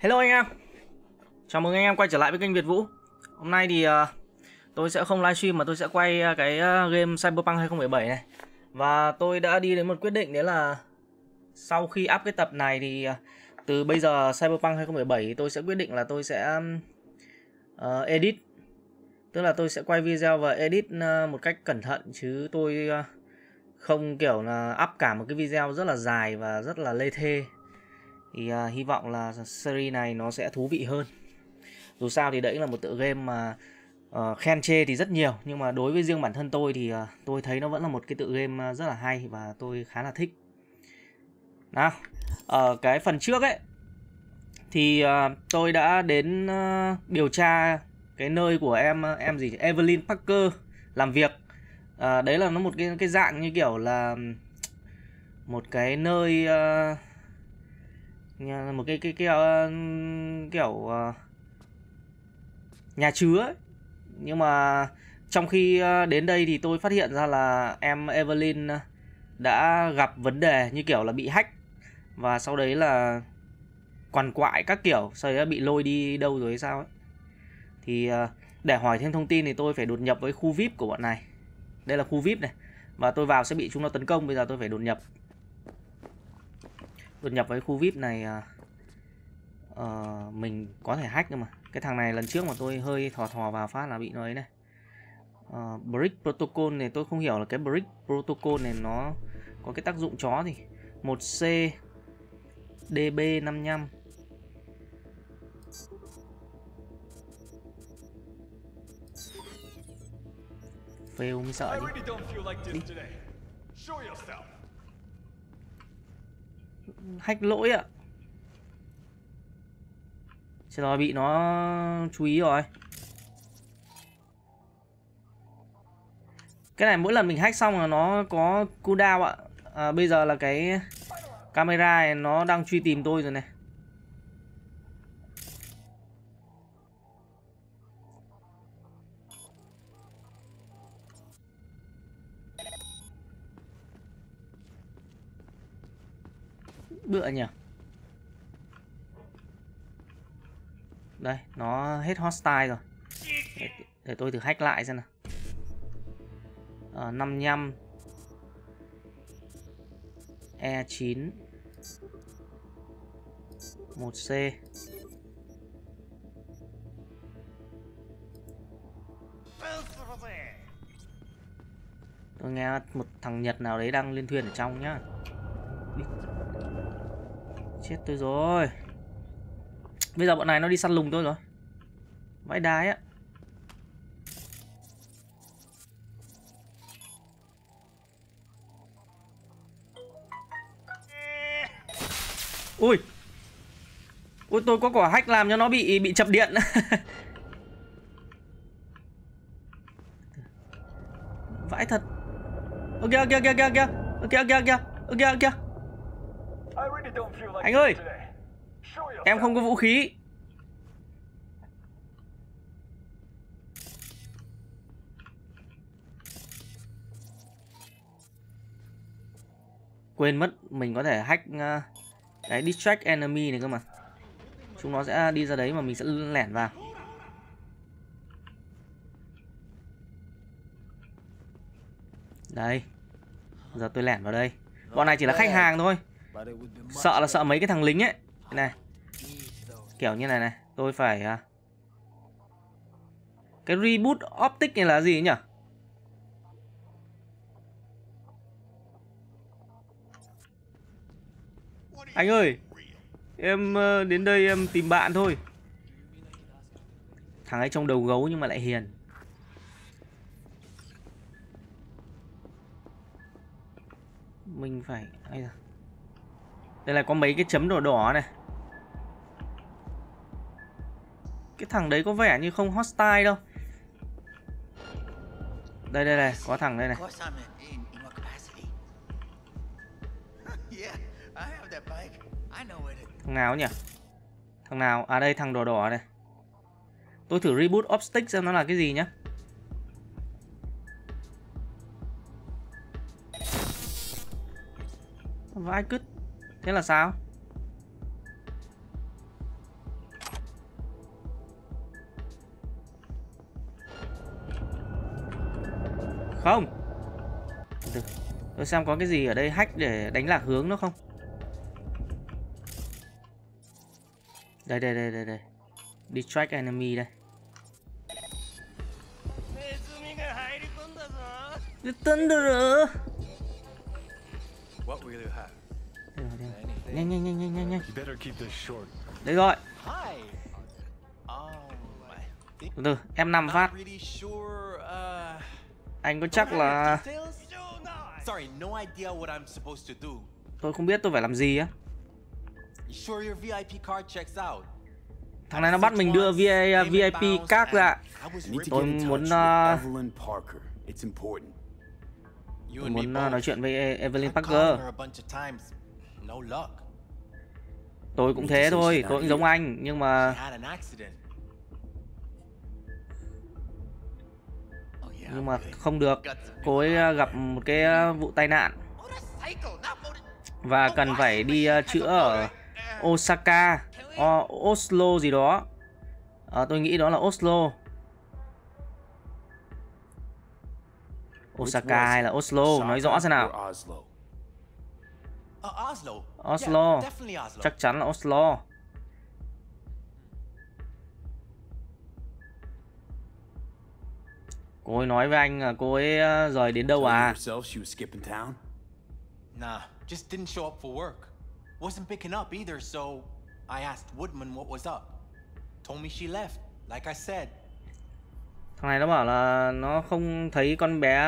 Hello anh em, chào mừng anh em quay trở lại với kênh Việt Vũ. Hôm nay thì tôi sẽ không livestream mà tôi sẽ quay cái game Cyberpunk 2077 này. Và tôi đã đi đến một quyết định, đấy là sau khi up cái tập này thì từ bây giờ Cyberpunk 2077 tôi sẽ quyết định là tôi sẽ edit. Tức là tôi sẽ quay video và edit một cách cẩn thận, chứ tôi không kiểu là up cả một cái video rất là dài và rất là lê thê. Thì hy vọng là series này nó sẽ thú vị hơn. Dù sao thì đấy là một tựa game mà khen chê thì rất nhiều, nhưng mà đối với riêng bản thân tôi thì tôi thấy nó vẫn là một cái tựa game rất là hay và tôi khá là thích. Nào, ở cái phần trước ấy thì tôi đã đến điều tra cái nơi của em gì Evelyn Parker làm việc. Đấy là nó một cái dạng như kiểu là một cái nơi một cái kiểu nhà chứa ấy. Nhưng mà trong khi đến đây thì tôi phát hiện ra là em Evelyn đã gặp vấn đề như kiểu là bị hack, và sau đấy là quằn quại các kiểu, sau đấy là bị lôi đi đâu rồi hay sao ấy. Thì để hỏi thêm thông tin thì tôi phải đột nhập với khu VIP của bọn này. Đây là khu VIP này, và tôi vào sẽ bị chúng nó tấn công. Bây giờ tôi phải đột nhập với khu VIP này. Mình có thể hack, nhưng mà cái thằng này lần trước mà tôi hơi thò vào phát là bị nó ấy này. Brick Protocol này, tôi không hiểu là cái Brick Protocol này nó có cái tác dụng chó gì. 1C DB55. Fail mới sợ chứ. Đi. Hack lỗi ạ. Trời ơi, bị nó chú ý rồi. Cái này mỗi lần mình hack xong là nó có cooldown ạ. Bây giờ là cái camera này nó đang truy tìm tôi rồi này. Bựa nhỉ. Đây, nó hết hostile rồi. Để tôi thử hack lại xem nào. 55 E9 1C. Tôi nghe một thằng Nhật nào đấy đang lên thuyền ở trong nhá. Đi. Chết tôi rồi. Bây giờ bọn này nó đi săn lùng tôi rồi. Vãi đái á. Ui. Ui, tôi có quả hack làm cho nó bị chập điện. Vãi thật. Ok ok ok ok. Ok ok ok. Ok ok. Anh ơi, em không có vũ khí. Quên mất mình có thể hack cái distract enemy này cơ mà. Chúng nó sẽ đi ra đấy mà mình sẽ lẻn vào. Đây, giờ tôi lẻn vào đây. Bọn này chỉ là khách hàng thôi. Sợ là sợ mấy cái thằng lính ấy. Này, kiểu như này này. Tôi phải cái reboot optic này là gì nhỉ? Anh ơi, em đến đây em tìm bạn thôi. Thằng ấy trông đầu gấu nhưng mà lại hiền. Mình phải... Đây là có mấy cái chấm đỏ đỏ này. Cái thằng đấy có vẻ như không hostile đâu. Đây đây này, có thằng đây này. Thằng nào nhỉ? Thằng nào? À đây, thằng đỏ đỏ này. Tôi thử reboot optic xem nó là cái gì nhá. Vãi cứt. Thế là sao? Không. Tôi xem có cái gì ở đây hack để đánh lạc hướng nó không. Đây đây đây đây đây. Distract enemy đây. Nhanh nhanh nhanh nhanh nhanh nhanh. Đấy rồi. Từ từ, em 5 phát. Anh có chắc là tôi không biết tôi phải làm gì á. Thằng này nó bắt mình đưa VIP card ra. Tôi muốn nói chuyện với Evelyn Parker. Tôi cũng thế thôi, tôi cũng giống anh nhưng mà không được. Cô ấy gặp một cái vụ tai nạn và cần phải đi chữa ở Osaka, Oslo gì đó. Tôi nghĩ đó là Oslo. Osaka hay là Oslo, nói rõ xem nào. Oslo, chắc chắn là Oslo. Cô ấy nói với anh là cô ấy rời đến đâu à? Thằng này nó bảo là nó không thấy con bé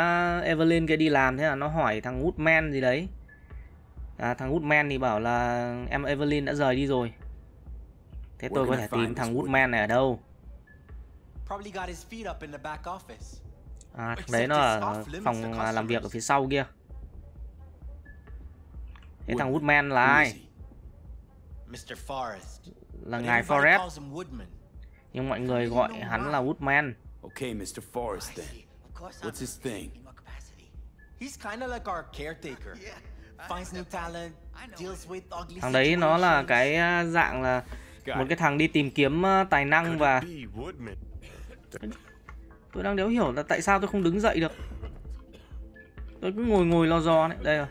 Evelyn kia đi làm, thế là nó hỏi thằng Woodman gì đấy. Thằng Woodman thì bảo là em Evelyn đã rời đi rồi. Thế tôi có thể tìm thằng Woodman này ở đâu? Đấy nó ở phòng làm việc ở phía sau kia. Thế thằng Woodman là ai? Là ngài Forrest. Nhưng mọi người gọi hắn là Woodman. Okay, Mr. Forrest then. What's his thing? He's kind of like our caretaker. Finds new talent, deals with ugly. Thằng đấy nó là cái dạng là một cái thằng đi tìm kiếm tài năng và tôi đang đéo hiểu là tại sao tôi không đứng dậy được. Tôi cứ ngồi lo giò đấy. Đây rồi.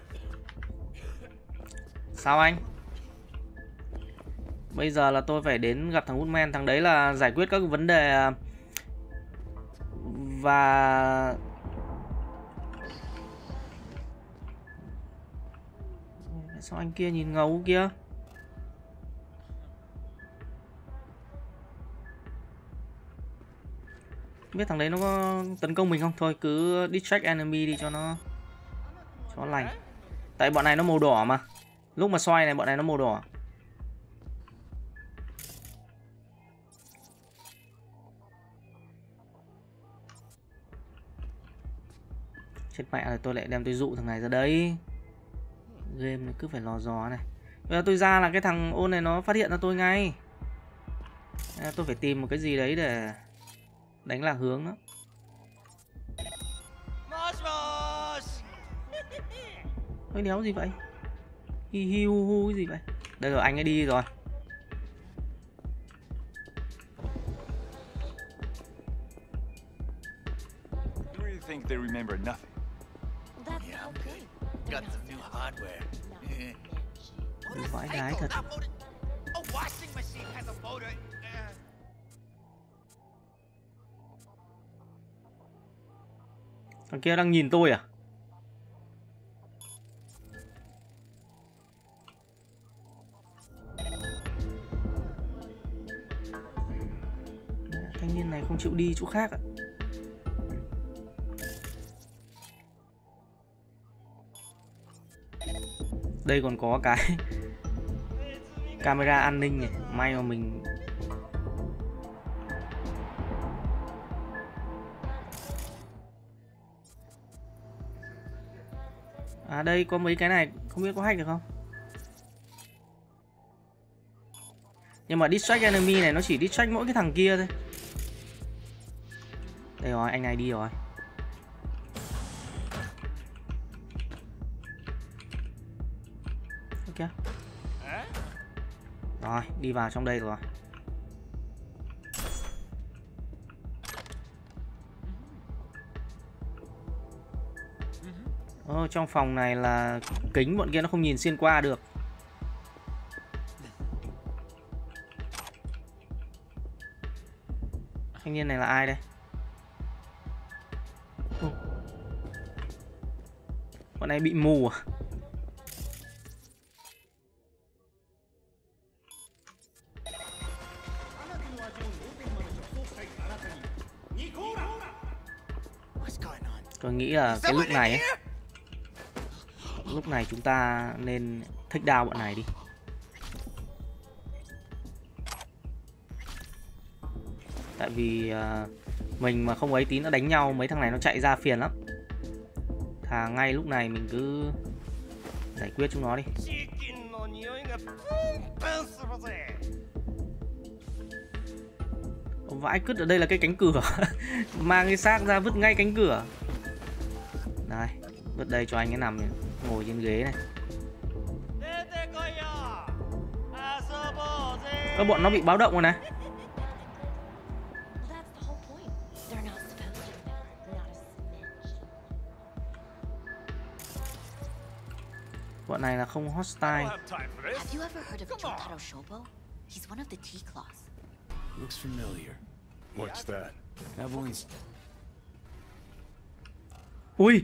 Sao anh? Bây giờ là tôi phải đến gặp thằng Woodman. Thằng đấy là giải quyết các vấn đề và sao anh kia nhìn ngầu kia. Không biết thằng đấy nó có tấn công mình không. Thôi cứ distract enemy đi cho nó lành. Tại bọn này nó màu đỏ mà. Lúc mà xoay này bọn này nó màu đỏ. Chết mẹ rồi, tôi lại đem tôi dụ thằng này ra đấy. Game này cứ phải lò dò này. Bây giờ tôi ra là cái thằng ôn này nó phát hiện ra tôi ngay. Tôi phải tìm một cái gì đấy để đánh lạc hướng đó. Ôi đéo gì vậy? Hi hi hu hu cái gì vậy? Đây rồi, anh ấy đi rồi. Vãi đái thật. Thằng kia đang nhìn tôi à? Thanh niên này không chịu đi chỗ khác ạ. Đây còn có cái camera an ninh này, may mà mình đây có mấy cái này không biết có hack được không. Nhưng mà distract enemy này nó chỉ distract mỗi cái thằng kia thôi. Đây rồi, anh này đi rồi. Rồi, đi vào trong đây rồi. Trong phòng này là kính bọn kia nó không nhìn xuyên qua được. Thanh niên này là ai đây? Bọn này bị mù à? Tôi nghĩ là cái lúc này chúng ta nên take down bọn này đi. Tại vì mình mà không ấy tí nó đánh nhau mấy thằng này nó chạy ra phiền lắm. Thà ngay lúc này mình cứ giải quyết chúng nó đi. Vãi, cứt ở đây là cái cánh cửa. Mang cái xác ra vứt ngay cánh cửa. Đây, vứt đây cho anh ấy nằm ngồi trên ghế này. Các bọn nó bị báo động rồi này. Bọn này là không hostile. Have you ever heard of Jotaro Shobo? He's one of the tea cloths. Looks familiar. What's that? Evelyn's. Ui.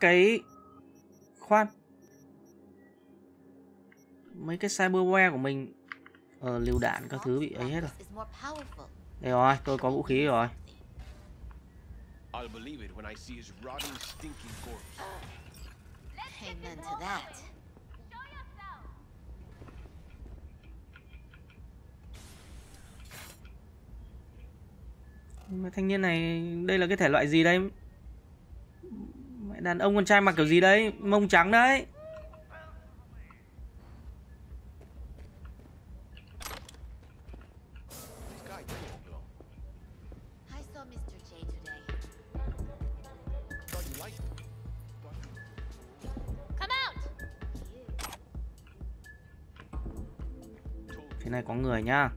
Cái khoan, mấy cái cyberware của mình liều đạn các thứ bị ấy hết rồi. Đây rồi, tôi có vũ khí rồi. Mấy thanh niên này, đây là cái thể loại gì đây? Đàn ông con trai mặc kiểu gì đấy? Mông trắng đấy. Thế này có người nhá.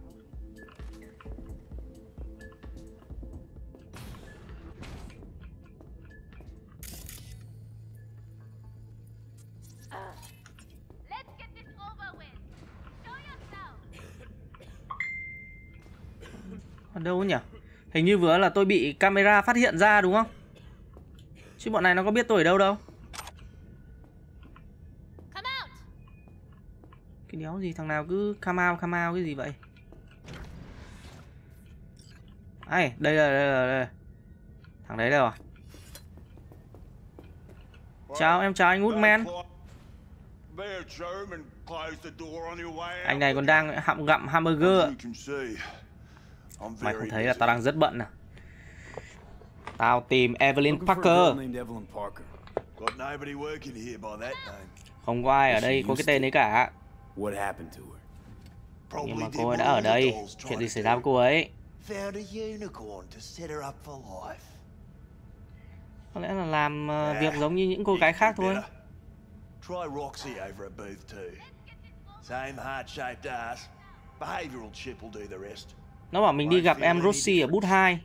Đâu nhỉ? Hình như vừa là tôi bị camera phát hiện ra đúng không? Chứ bọn này nó có biết tôi ở đâu đâu. Cái đéo gì thằng nào cứ come out cái gì vậy? Ai, đây là. Thằng đấy đâu à? Chào em, chào anh Woodman. Anh này còn đang hậm gặm hamburger. Mày không thấy là tao đang rất bận à? Tao tìm Evelyn Parker. Không có ai ở đây có cái tên ấy cả. Nhưng mà cô ấy đã ở đây. Chuyện gì xảy ra với cô ấy? Có lẽ là làm việc giống như những cô gái khác thôi. Nó bảo mình đi gặp em Rosie ở booth 2.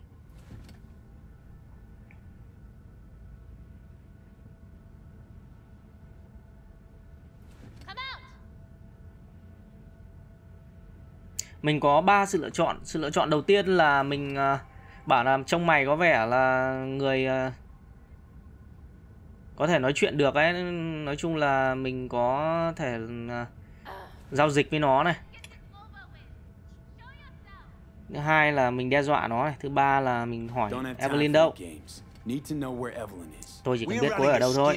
Mình có 3 sự lựa chọn. Sự lựa chọn đầu tiên là mình bảo là trông mày có vẻ là người có thể nói chuyện được ấy. Nói chung là mình có thể giao dịch với nó này. Thứ hai là mình đe dọa nó này. Thứ ba là mình hỏi Evelyn đâu. Tôi chỉ cần biết cô ấy ở đâu thôi.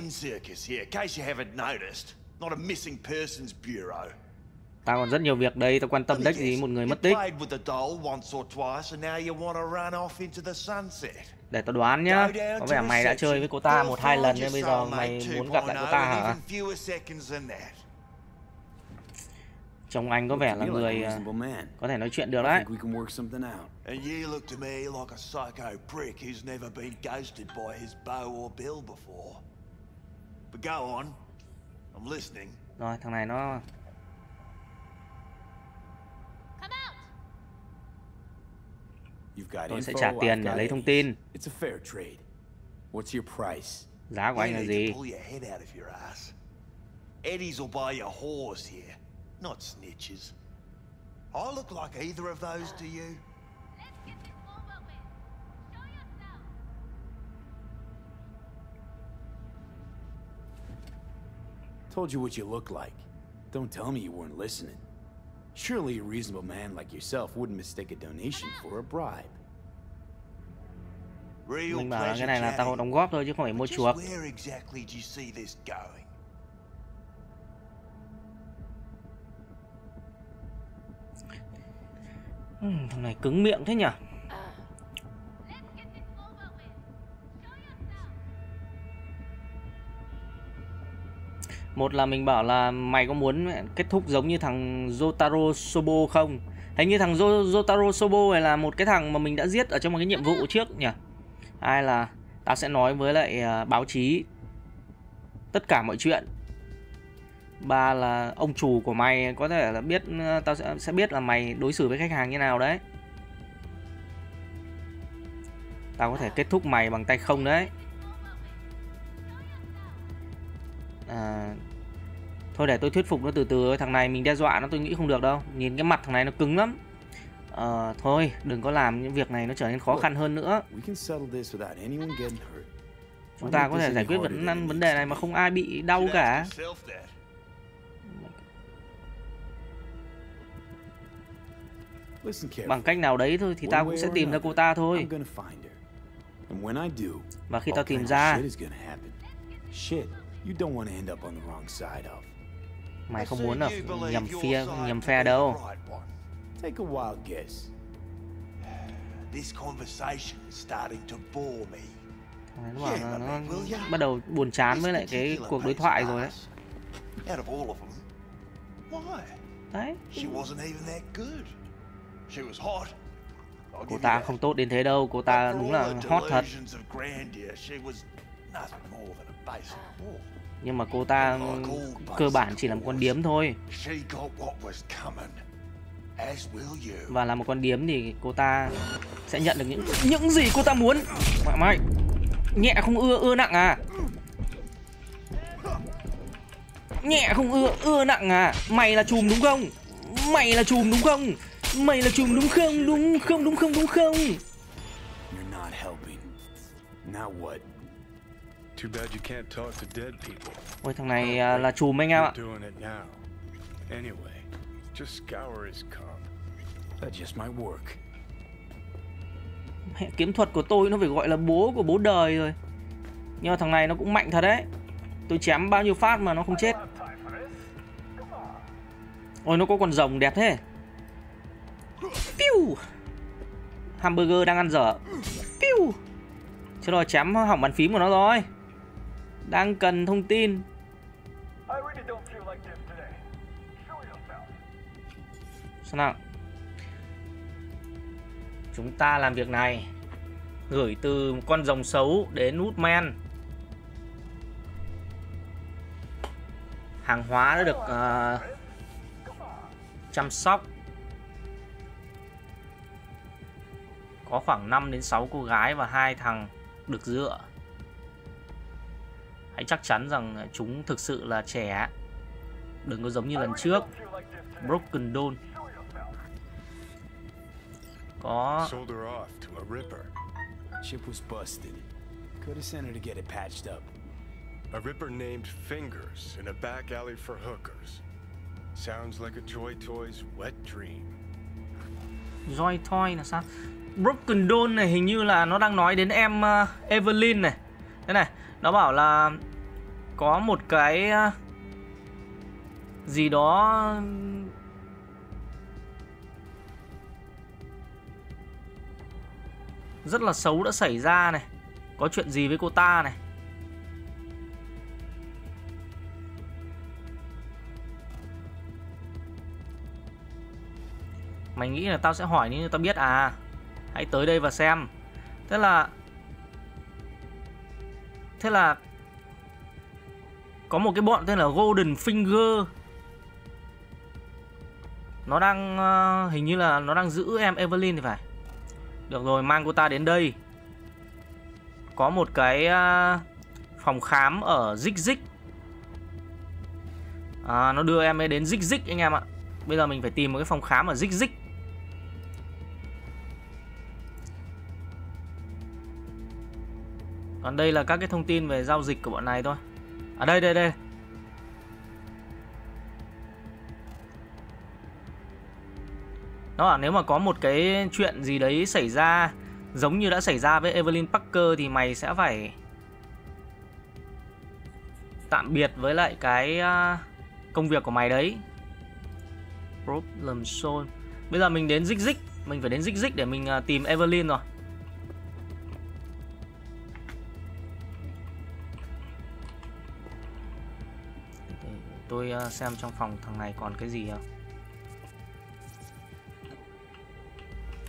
Tao còn rất nhiều việc đây, tao quan tâm đếch gì một người mất tích. Để tao đoán nhá, có vẻ mày đã chơi với cô ta 1-2 lần nên bây giờ mày muốn gặp lại cô ta hả? Chồng anh có vẻ là người có thể nói chuyện được đấy. Rồi, thằng này nó... Tôi sẽ trả tiền để lấy thông tin. Giá của anh là gì? Told you what you look like. Don't tell me you weren't listening. Surely a reasonable man like yourself wouldn't mistake a donation for a bribe. Mình bảo cái này là tao đóng góp thôi chứ không phải mua chuộc. Thằng này cứng miệng thế nhỉ? Một là mình bảo là mày có muốn kết thúc giống như thằng Jotaro Shobo không? Hình như thằng Jotaro Shobo này là một cái thằng mà mình đã giết ở trong một cái nhiệm vụ trước nhỉ? Hai là tao sẽ nói với lại báo chí tất cả mọi chuyện. Ba là ông chủ của mày có thể là biết, tao sẽ biết là mày đối xử với khách hàng như nào đấy. Tao có thể kết thúc mày bằng tay không đấy. Thôi để tôi thuyết phục nó từ từ. Thằng này mình đe dọa nó tôi nghĩ không được đâu. Nhìn cái mặt thằng này nó cứng lắm. Thôi đừng có làm những việc này nó trở nên khó khăn hơn nữa. Chúng ta có thể giải quyết vấn đề này mà không ai bị đau cả. Bằng cách nào đấy thôi thì tao cũng sẽ tìm ra cô ta thôi. Và khi tao tìm ra, mày không muốn ở nhầm phe đâu. Nó bắt đầu buồn chán với lại cái cuộc đối thoại rồi đấy. Đấy. Cô ta không tốt đến thế đâu. Cô ta đúng là hot thật. Nhưng mà cô ta cơ bản chỉ là một con điếm thôi. Và là một con điếm thì cô ta sẽ nhận được những gì cô ta muốn. Mẹ mày, nhẹ không ưa nặng à? Nhẹ không ưa nặng à? Mày là chùm đúng không? Mày là chùm đúng không? Mày là chùm đúng không? Đúng không? Đúng không? Đúng không? Ôi thằng này là chùm anh em ạ. Mẹ, kiếm thuật của tôi nó phải gọi là bố của bố đời rồi. Nhưng mà thằng này nó cũng mạnh thật đấy. Tôi chém bao nhiêu phát mà nó không chết. Ôi nó có con rồng đẹp thế. Piu. Hamburger đang ăn dở. Piu. Chứ rồi chém hỏng bàn phím của nó rồi. Đang cần thông tin. Sao nào? Chúng ta làm việc này. Gửi từ con rồng xấu đến Woodman. Hàng hóa đã được chăm sóc. Có khoảng 5 đến 6 cô gái và 2 thằng được dựa. Hãy chắc chắn rằng chúng thực sự là trẻ. Đừng có giống như lần trước. Broken Dawn. Có Joy Toy là sao? Broken Dawn này hình như là nó đang nói đến em Evelyn này. Thế này, nó bảo là có một cái gì đó rất là xấu đã xảy ra này. Có chuyện gì với cô ta này? Mày nghĩ là tao sẽ hỏi nếu như tao biết à? Hãy tới đây và xem. Thế là có một cái bọn tên là Golden Finger. Nó đang hình như là nó đang giữ em Evelyn thì phải. Được rồi, mang cô ta đến đây. Có một cái phòng khám ở Zig Zig. Nó đưa em ấy đến Zig Zig anh em ạ. Bây giờ mình phải tìm một cái phòng khám ở Zig Zig. Còn đây là các cái thông tin về giao dịch của bọn này thôi. À đây đây đây. Nó bảo nếu mà có một cái chuyện gì đấy xảy ra giống như đã xảy ra với Evelyn Parker thì mày sẽ phải tạm biệt với lại cái công việc của mày đấy. Problem solved. Bây giờ mình đến Zig Zig. Mình phải đến Zig Zig để mình tìm Evelyn rồi. Tôi xem trong phòng thằng này còn cái gì không.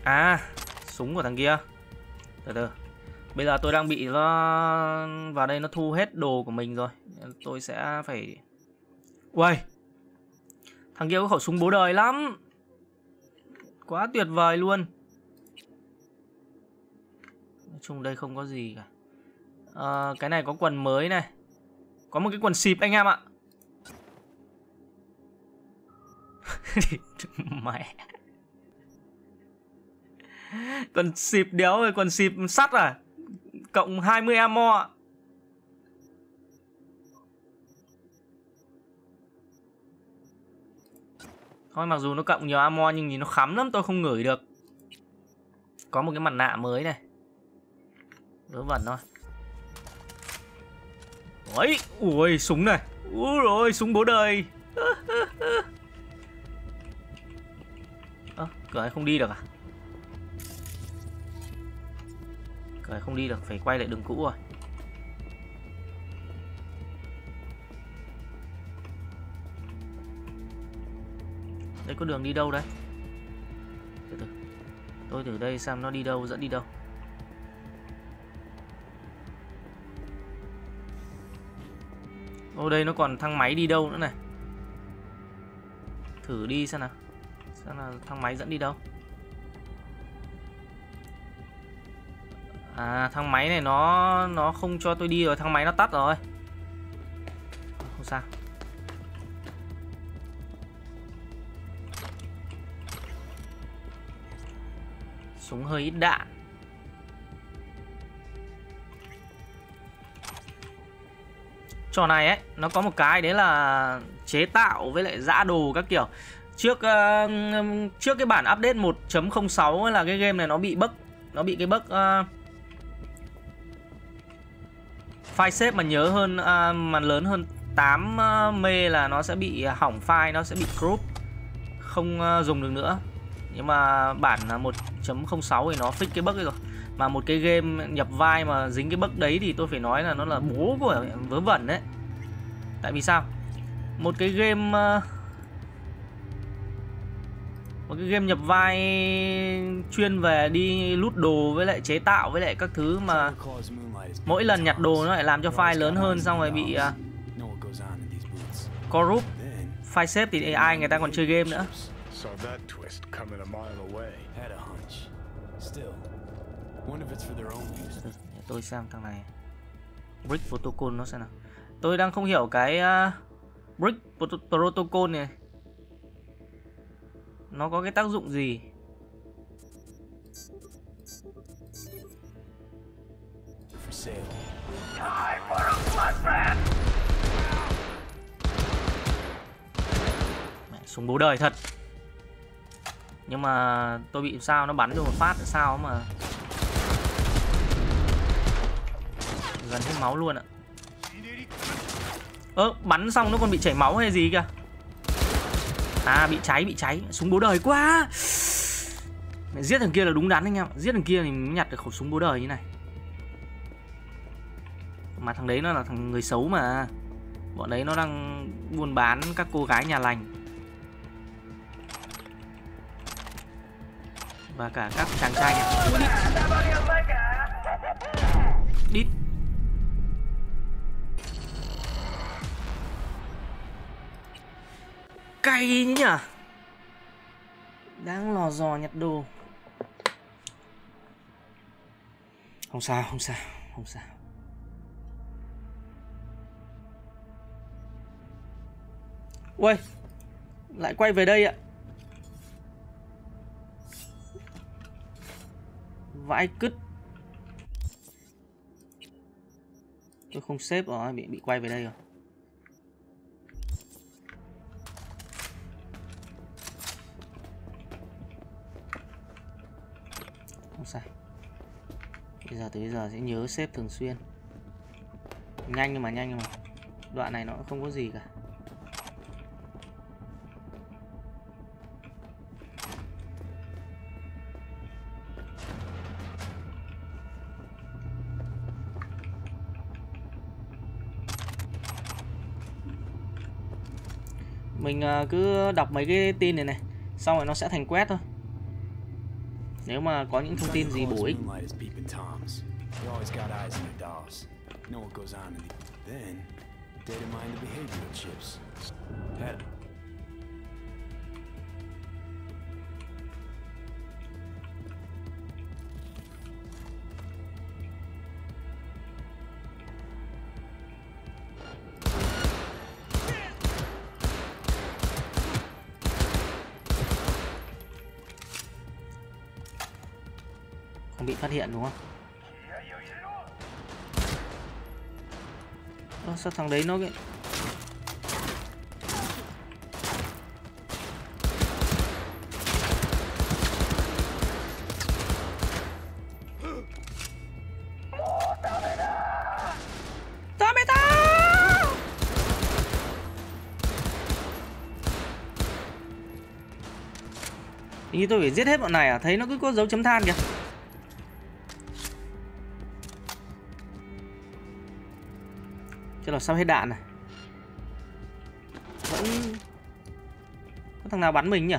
À, súng của thằng kia. Từ từ. Bây giờ tôi đang bị nó vào đây nó thu hết đồ của mình rồi. Tôi sẽ phải. Uầy, thằng kia có khẩu súng bố đời lắm. Quá tuyệt vời luôn. Nói chung đây không có gì cả. Cái này có quần mới này. Có một cái quần xịp anh em ạ. Mẹ. Quần xịp đéo rồi, quần xịp sắt à. Cộng 20 ammo ạ. Thôi mặc dù nó cộng nhiều ammo nhưng nhìn nó khắm lắm, tôi không ngửi được. Có một cái mặt nạ mới này. Vớ vẩn thôi. Ôi, ui, súng này. Úi rồi, súng bố đời. Cửa ấy không đi được à? Cửa ấy không đi được, phải quay lại đường cũ rồi. Đây có đường đi đâu đấy? Từ từ. Tôi từ đây xem nó đi đâu, dẫn đi đâu. Ô đây nó còn thang máy đi đâu nữa này. Thử đi xem nào. Xem là thang máy dẫn đi đâu. À thang máy này nó không cho tôi đi rồi, thang máy nó tắt rồi. Không sao. Súng hơi ít đạn. Trò này ấy, nó có một cái đấy là chế tạo với lại giã đồ các kiểu. Trước cái bản update 1.06 là cái game này nó bị bug. Nó bị cái bug file save mà nhớ hơn mà lớn hơn 8 mê là nó sẽ bị hỏng file, nó sẽ bị crop, không dùng được nữa. Nhưng mà bản 1.06 thì nó fix cái bug ấy rồi. Mà một cái game nhập vai mà dính cái bug đấy thì tôi phải nói là nó là bố của vớ vẩn đấy. Tại vì sao? Một cái game nhập vai chuyên về đi lút đồ với lại chế tạo với lại các thứ mà mỗi lần nhặt đồ nó lại làm cho file lớn hơn, xong rồi bị corrupt file save thì ai người ta còn chơi game nữa. Tôi xem thằng này Brick Protocol nó xem nào. Tôi đang không hiểu cái Brick Protocol này nó có cái tác dụng gì. Mẹ, súng bố đời thật. Nhưng mà tôi bị sao nó bắn được một phát sao mà gần hết máu luôn ạ. Bắn xong nó còn bị chảy máu hay gì kìa. À bị cháy, súng bố đời quá. Mẹ giết thằng kia là đúng đắn anh em. Giết thằng kia thì nhặt được khẩu súng bố đời như này. Mà thằng đấy nó là thằng người xấu mà. Bọn đấy nó đang buôn bán các cô gái nhà lành và cả các chàng trai nhà. Đít. Cay nhỉ. Đáng lò dò nhặt đồ. Không sao, không sao, không sao. Ui, lại quay về đây ạ. Vãi cứt. Tôi không xếp rồi, bị quay về đây rồi. Không sao. Bây giờ tới giờ sẽ nhớ xếp thường xuyên. Nhanh nhưng mà nhanh mà. Đoạn này nó cũng không có gì cả. Mình cứ đọc mấy cái tin này này, xong rồi nó sẽ thành quét thôi. Nếu mà có những thông tin gì bổ ích. Bị phát hiện đúng không? Ơ, sao thằng đấy nó cái... Ý tôi phải giết hết bọn này à? Thấy nó cứ có dấu chấm than kìa. Chết rồi, sắp hết đạn này. Vẫn... có thằng nào bắn mình nhỉ?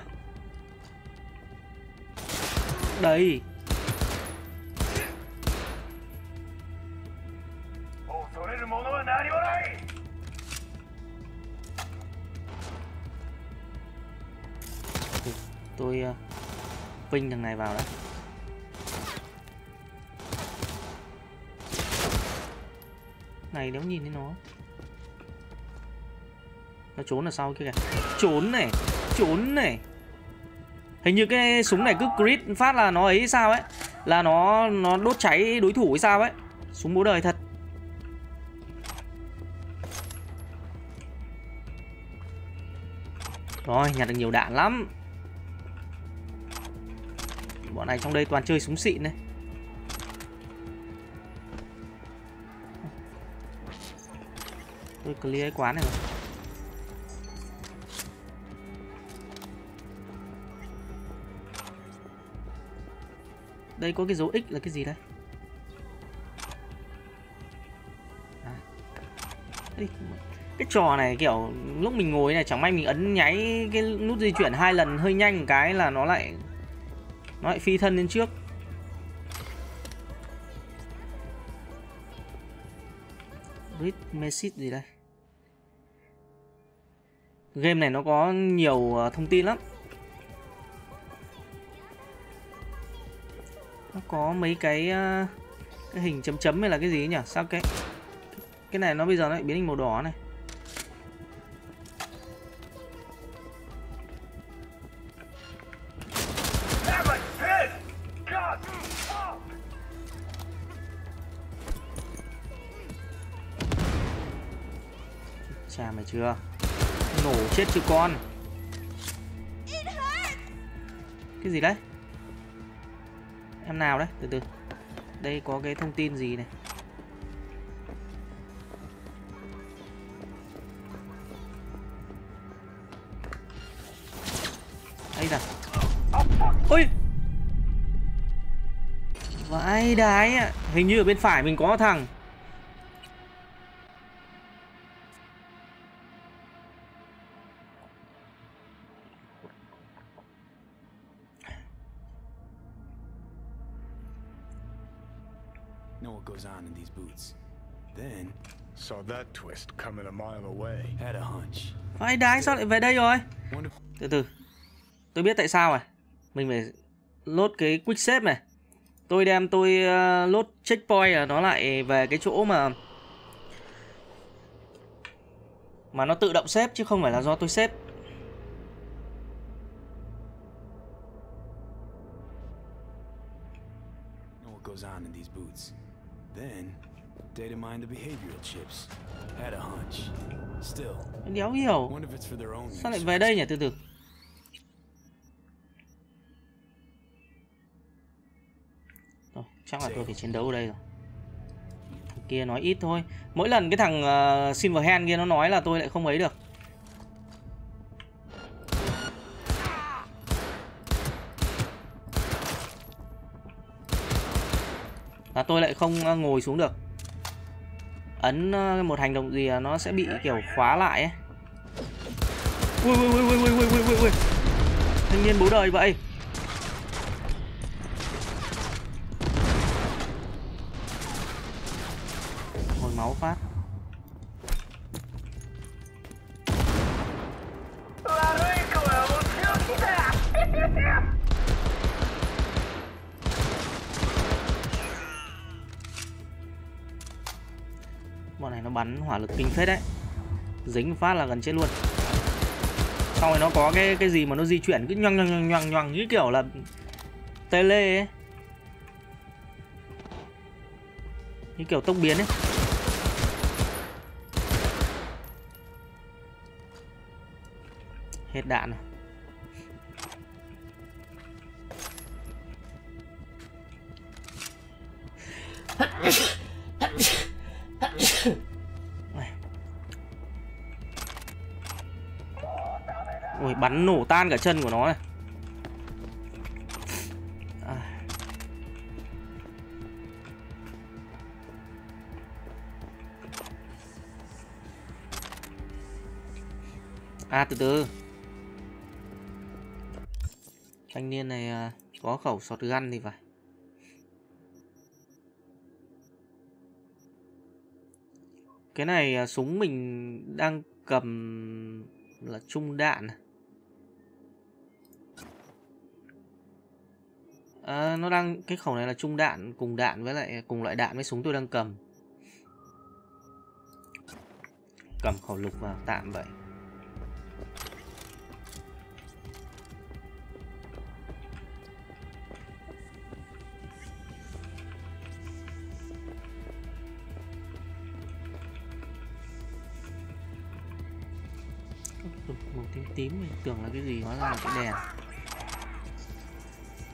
Đấy. Tôi vinh thằng này vào đã. Này nếu nhìn thấy nó trốn ở sau kia kìa. Trốn này, trốn này. Hình như cái súng này cứ crit phát là nó ấy sao ấy, là nó đốt cháy đối thủ hay sao ấy. Súng bố đời thật. Rồi, nhặt được nhiều đạn lắm. Bọn này trong đây toàn chơi súng xịn này. Tôi clear cái quán này rồi. Đây có cái dấu X là cái gì đây? À. Cái trò này kiểu lúc mình ngồi này chẳng may mình ấn nháy cái nút di chuyển 2 lần hơi nhanh một cái là nó lại phi thân lên trước. Read message gì đây? Game này nó có nhiều thông tin lắm. Nó có mấy cái hình chấm chấm hay là cái gì nhỉ? Sao cái này nó bây giờ nó lại biến thành màu đỏ này. Chà mày chưa? Nổ chết chứ con. Cái gì đấy? Em nào đấy? Từ từ. Đây có cái thông tin gì này? Ây da. Ôi! Tay đái ạ. Hình như ở bên phải mình có thằng. Vãi đái, sao lại về đây rồi? Từ từ. Tôi biết tại sao rồi. Mình phải lốt cái quick save này. Tôi đem tôi lốt checkpoint là nó lại về cái chỗ mà nó tự động save chứ không phải là do tôi save. Đéo hiểu. Sao lại về đây nhỉ? Từ từ. Rồi, chắc là tôi phải chiến đấu ở đây rồi. Thằng kia nói ít thôi. Mỗi lần cái thằng Silverhand kia nó nói là tôi lại không ấy được. Là tôi lại không ngồi xuống được. Ấn một hành động gì là nó sẽ bị kiểu khóa lại ấy. Ui ui ui ui ui ui ui ui. Thanh niên bố đời vậy. Hồi máu phát. Bọn này nó bắn hỏa lực kinh phết đấy. Dính phát là gần chết luôn. Xong rồi nó có cái gì mà nó di chuyển cứ nhoang nhoang nhoang nhoang như kiểu là tele ấy. Như kiểu tốc biến ấy. Hết đạn rồi. Ôi, bắn nổ tan cả chân của nó này. À, từ từ. Thanh niên này có khẩu shotgun thì phải. Cái này súng mình đang cầm là trung đạn. À, nó đang cái khẩu này là trung đạn, cùng đạn với lại cùng loại đạn với súng tôi đang cầm. Cầm khẩu lục vào tạm vậy. Màu tím tím mình tưởng là cái gì, hóa ra là cái đèn.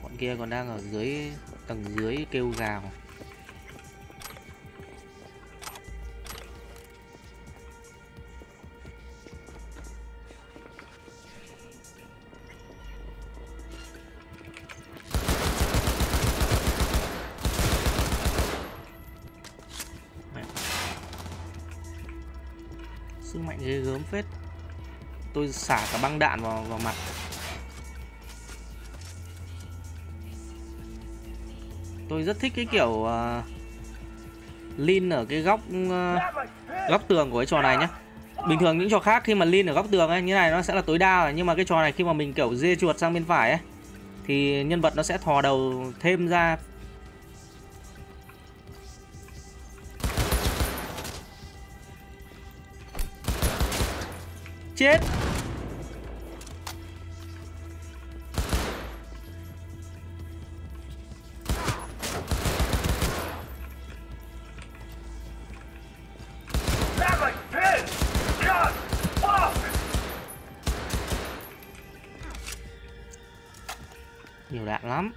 Bọn kia còn đang ở dưới tầng dưới kêu gào. Sức mạnh ghê gớm phết. Tôi xả cả băng đạn vào mặt. Tôi rất thích cái kiểu lean ở cái góc tường của cái trò này nhá. Bình thường những trò khác khi mà lean ở góc tường ấy như này nó sẽ là tối đa rồi, nhưng mà cái trò này khi mà mình kiểu dê chuột sang bên phải ấy thì nhân vật nó sẽ thò đầu thêm ra. Chết. Nhiều đạn lắm.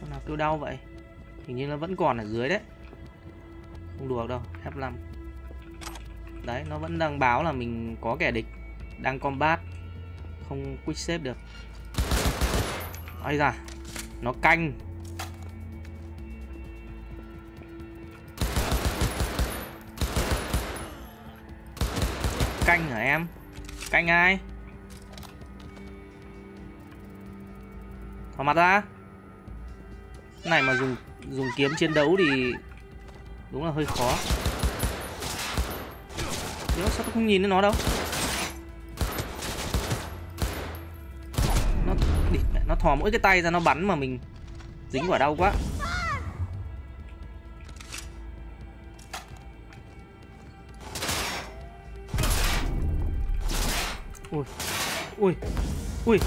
Con nào kêu đau vậy? Hình như nó vẫn còn ở dưới đấy. Không đùa đâu. F5. Đấy, nó vẫn đang báo là mình có kẻ địch. Đang combat. không quick save được. Ây da, nó canh. Canh hả em? Canh ai? Thò mặt ra. Cái này mà dùng kiếm chiến đấu thì đúng là hơi khó. Đó, sao tôi không nhìn thấy nó đâu? Nó thò mỗi cái tay ra nó bắn mà mình dính quả đau quá. Ui, ui, ui.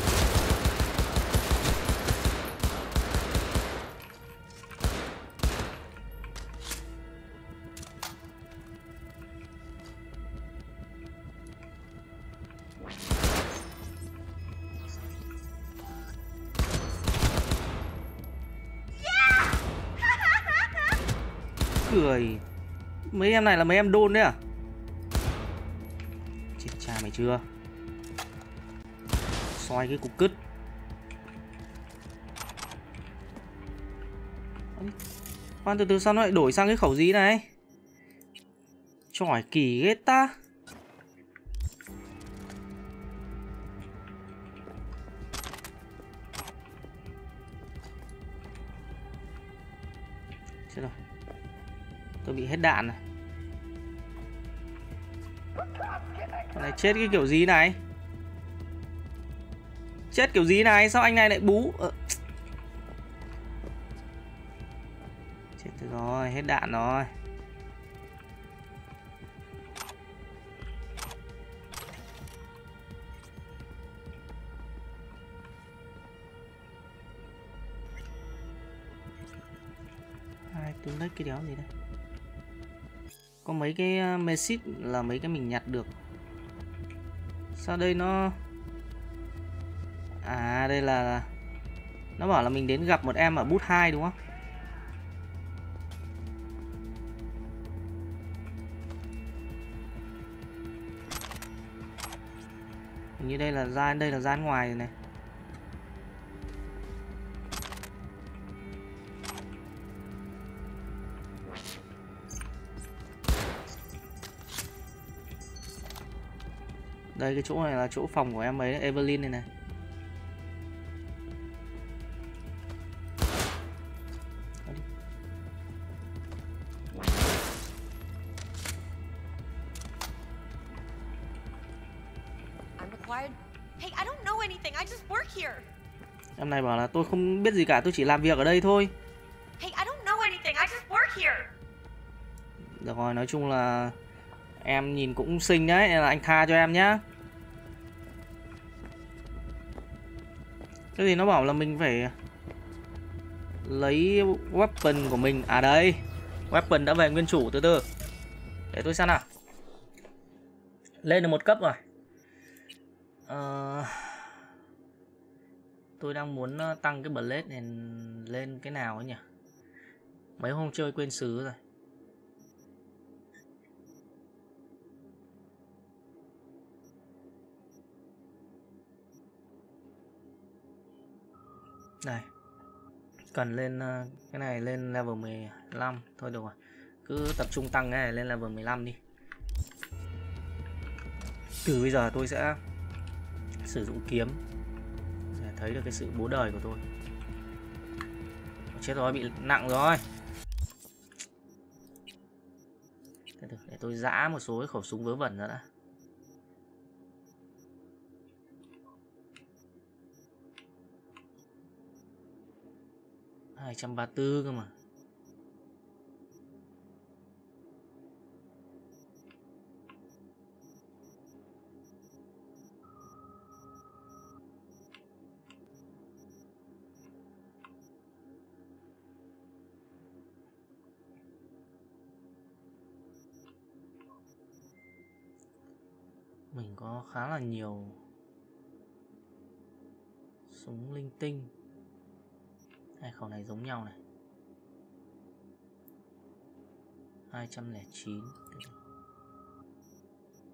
Cười. Mấy em này là mấy em đôn đấy à? Chết cha mày chưa? Xoay cái cục cứt. Khoan, từ từ sao nó lại đổi sang cái khẩu gì này? Chỏi kỳ ghê ta. Chết rồi, tôi bị hết đạn này. Con này chết cái kiểu gì này? Chết kiểu gì này? Sao anh này lại bú? Chết rồi, hết đạn rồi. Ai tướng đấy cái đéo gì đây? Có mấy cái message là mấy cái mình nhặt được. Sao đây nó... À đây là nó bảo là mình đến gặp một em ở booth 2 đúng không? Hình như đây là gian ngoài rồi này. Đây cái chỗ này là chỗ phòng của em ấy, Evelyn này này. Em này bảo là tôi không biết gì cả, tôi chỉ làm việc ở đây thôi. Được rồi, nói chung là em nhìn cũng xinh đấy, nên là anh tha cho em nhá. Thế thì nó bảo là mình phải lấy weapon của mình. À đây, weapon đã về nguyên chủ, từ từ. Để tôi xem nào. Lên được một cấp rồi. Tôi đang muốn tăng cái blade này lên cái nào ấy nhỉ? Mấy hôm chơi quên xứ rồi. Này, cần lên cái này lên level 15. Thôi được rồi, cứ tập trung tăng cái này lên level 15 đi. Từ bây giờ tôi sẽ sử dụng kiếm. Thấy được cái sự bố đời của tôi. Chết rồi, bị nặng rồi. Để tôi giã một số khẩu súng vớ vẩn ra đã. $234 cơ mà. Mình có khá là nhiều súng linh tinh. Hai khẩu này giống nhau này. 209.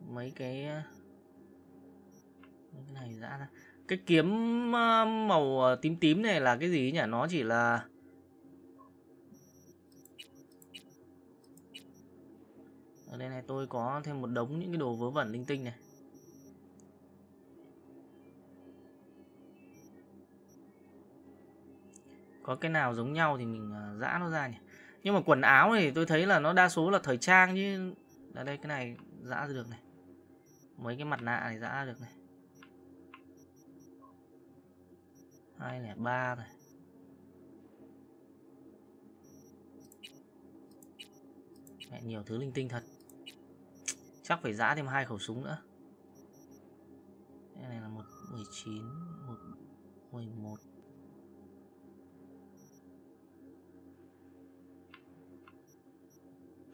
Mấy cái Cái này dã ra. Cái kiếm màu tím tím này là cái gì nhỉ? Nó chỉ là ở đây này, tôi có thêm một đống những cái đồ vớ vẩn linh tinh này. Có cái nào giống nhau thì mình giã nó ra nhỉ. Nhưng mà quần áo thì tôi thấy là nó đa số là thời trang chứ. Ở đây cái này giã được này. Mấy cái mặt nạ này giã được này. 203 này. Mẹ, nhiều thứ linh tinh thật. Chắc phải giã thêm 2 khẩu súng nữa. Cái này là 119, 111.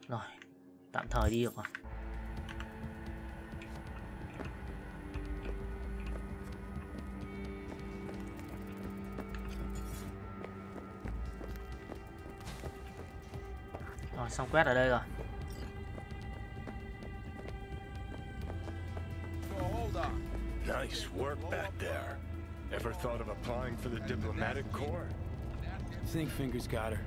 Rồi, tạm thời đi được rồi. Rồi, xong quét ở đây rồi. Nice work back there. Ever thought of applying for the diplomatic corps? Think Finger's got her.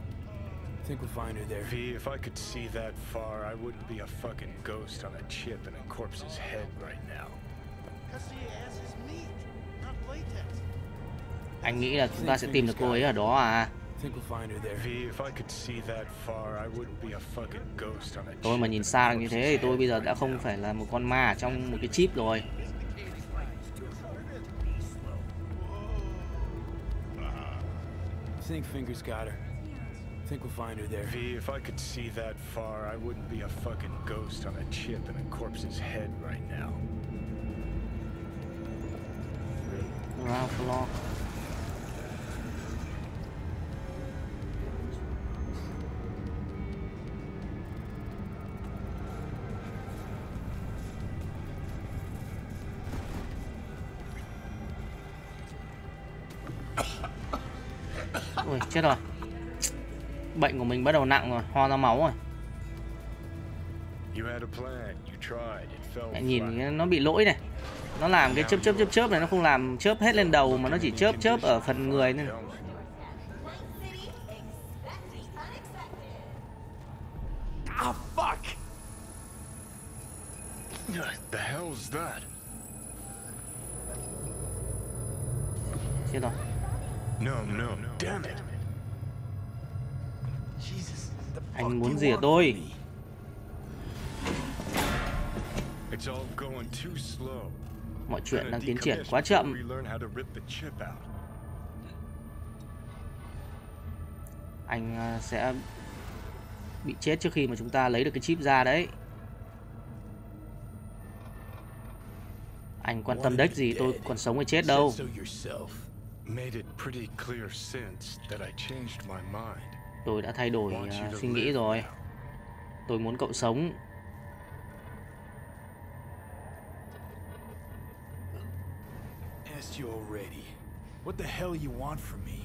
I think we'll find her there. V, if I could see that far, I wouldn't be a fucking ghost on a chip in a corpse's head right now. Anh nghĩ là chúng ta sẽ tìm được cô ấy ở đó à? Tôi mà nhìn xa như thế thì tôi bây giờ đã không phải là một con ma ở trong một cái chip rồi. Think Finger's got her. I think we'll find her there. V, if I could see that far, I wouldn't be a fucking ghost on a chip in a corpse's head right now. Ralph Law. Ui, chết rồi. Bệnh của mình bắt đầu nặng rồi, ho ra máu rồi. Mẹ nhìn nó bị lỗi này. Nó làm cái chớp này, nó không làm chớp hết lên đầu mà nó chỉ chớp ở phần người này. Oh, fuck. What the hell's that? Chết rồi. No, damn it. Anh muốn gì ở tôi? Mọi chuyện đang tiến triển quá chậm. Anh sẽ bị chết trước khi mà chúng ta lấy được cái chip ra đấy. Anh quan tâm đếch gì, tôi còn sống hay chết đâu. Tôi đã thay đổi suy nghĩ rồi. Tôi muốn cậu sống.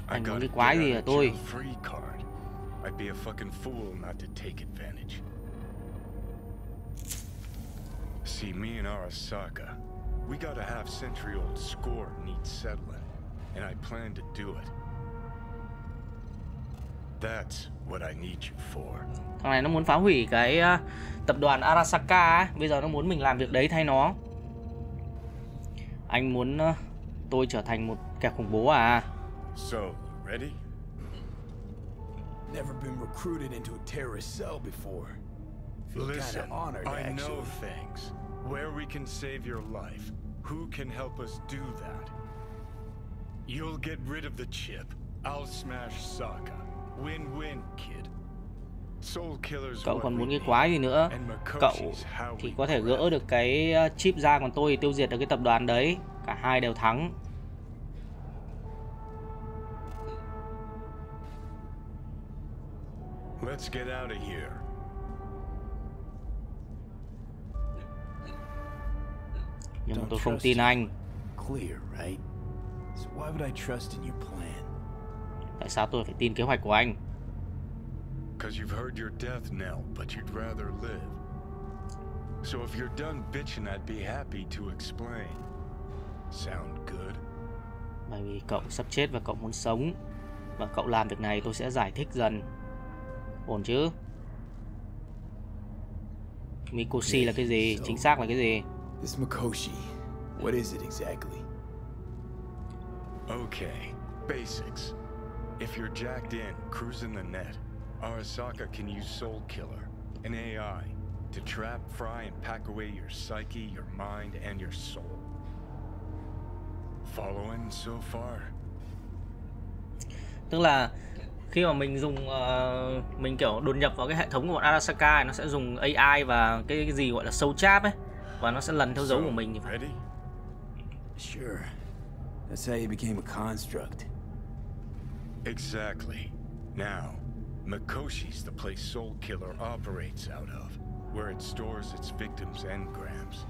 Anh muốn cái quái gì hả tôi? See me and Arasaka. We got a half-century-old score needs settling, and I plan to do it. That's what I need you for. Thằng này nó muốn phá hủy cái tập đoàn Arasaka ấy. Bây giờ nó muốn mình làm việc đấy thay nó. Anh muốn tôi trở thành một kẻ khủng bố à? So, ready? Never been recruited into a terrorist cell before. Listen, I know things. Where we can save your life. Who can help us do that? You'll get rid of the chip. I'll smash Saka. Win-win, kid. Soul Killer's. Cậu còn muốn cái quái gì nữa? Cậu thì có thể gỡ được cái chip ra, còn tôi thì tiêu diệt được cái tập đoàn đấy. Cả hai đều thắng. Let's get out of here. Nhưng mà tôi không tin anh. Clear, right? So why would I trust in your plan? Tại sao tôi phải tin kế hoạch của anh? Bởi vì cậu sắp chết và cậu muốn sống. Và cậu làm việc này tôi sẽ giải thích dần. Ổn chứ? Mikoshi là cái gì? Chính xác là cái gì? This Mikoshi, what is it exactly? Okay, basics. If you're jacked in, cruising the net, Arasaka can use Soul Killer, an AI, to trap, fry, and pack away your psyche, your mind, and your soul. Following so far. Tức là khi mà mình dùng mình kiểu đột nhập vào cái hệ thống của bọn Arasaka này, nó sẽ dùng AI và cái gì gọi là soul trap ấy, và nó sẽ lần theo dấu của mình thì phải. Sure. That's how you became a construct. Exactly. Now, Mikoshi's the place Soul Killer operates out of, where it stores its victims' engrams.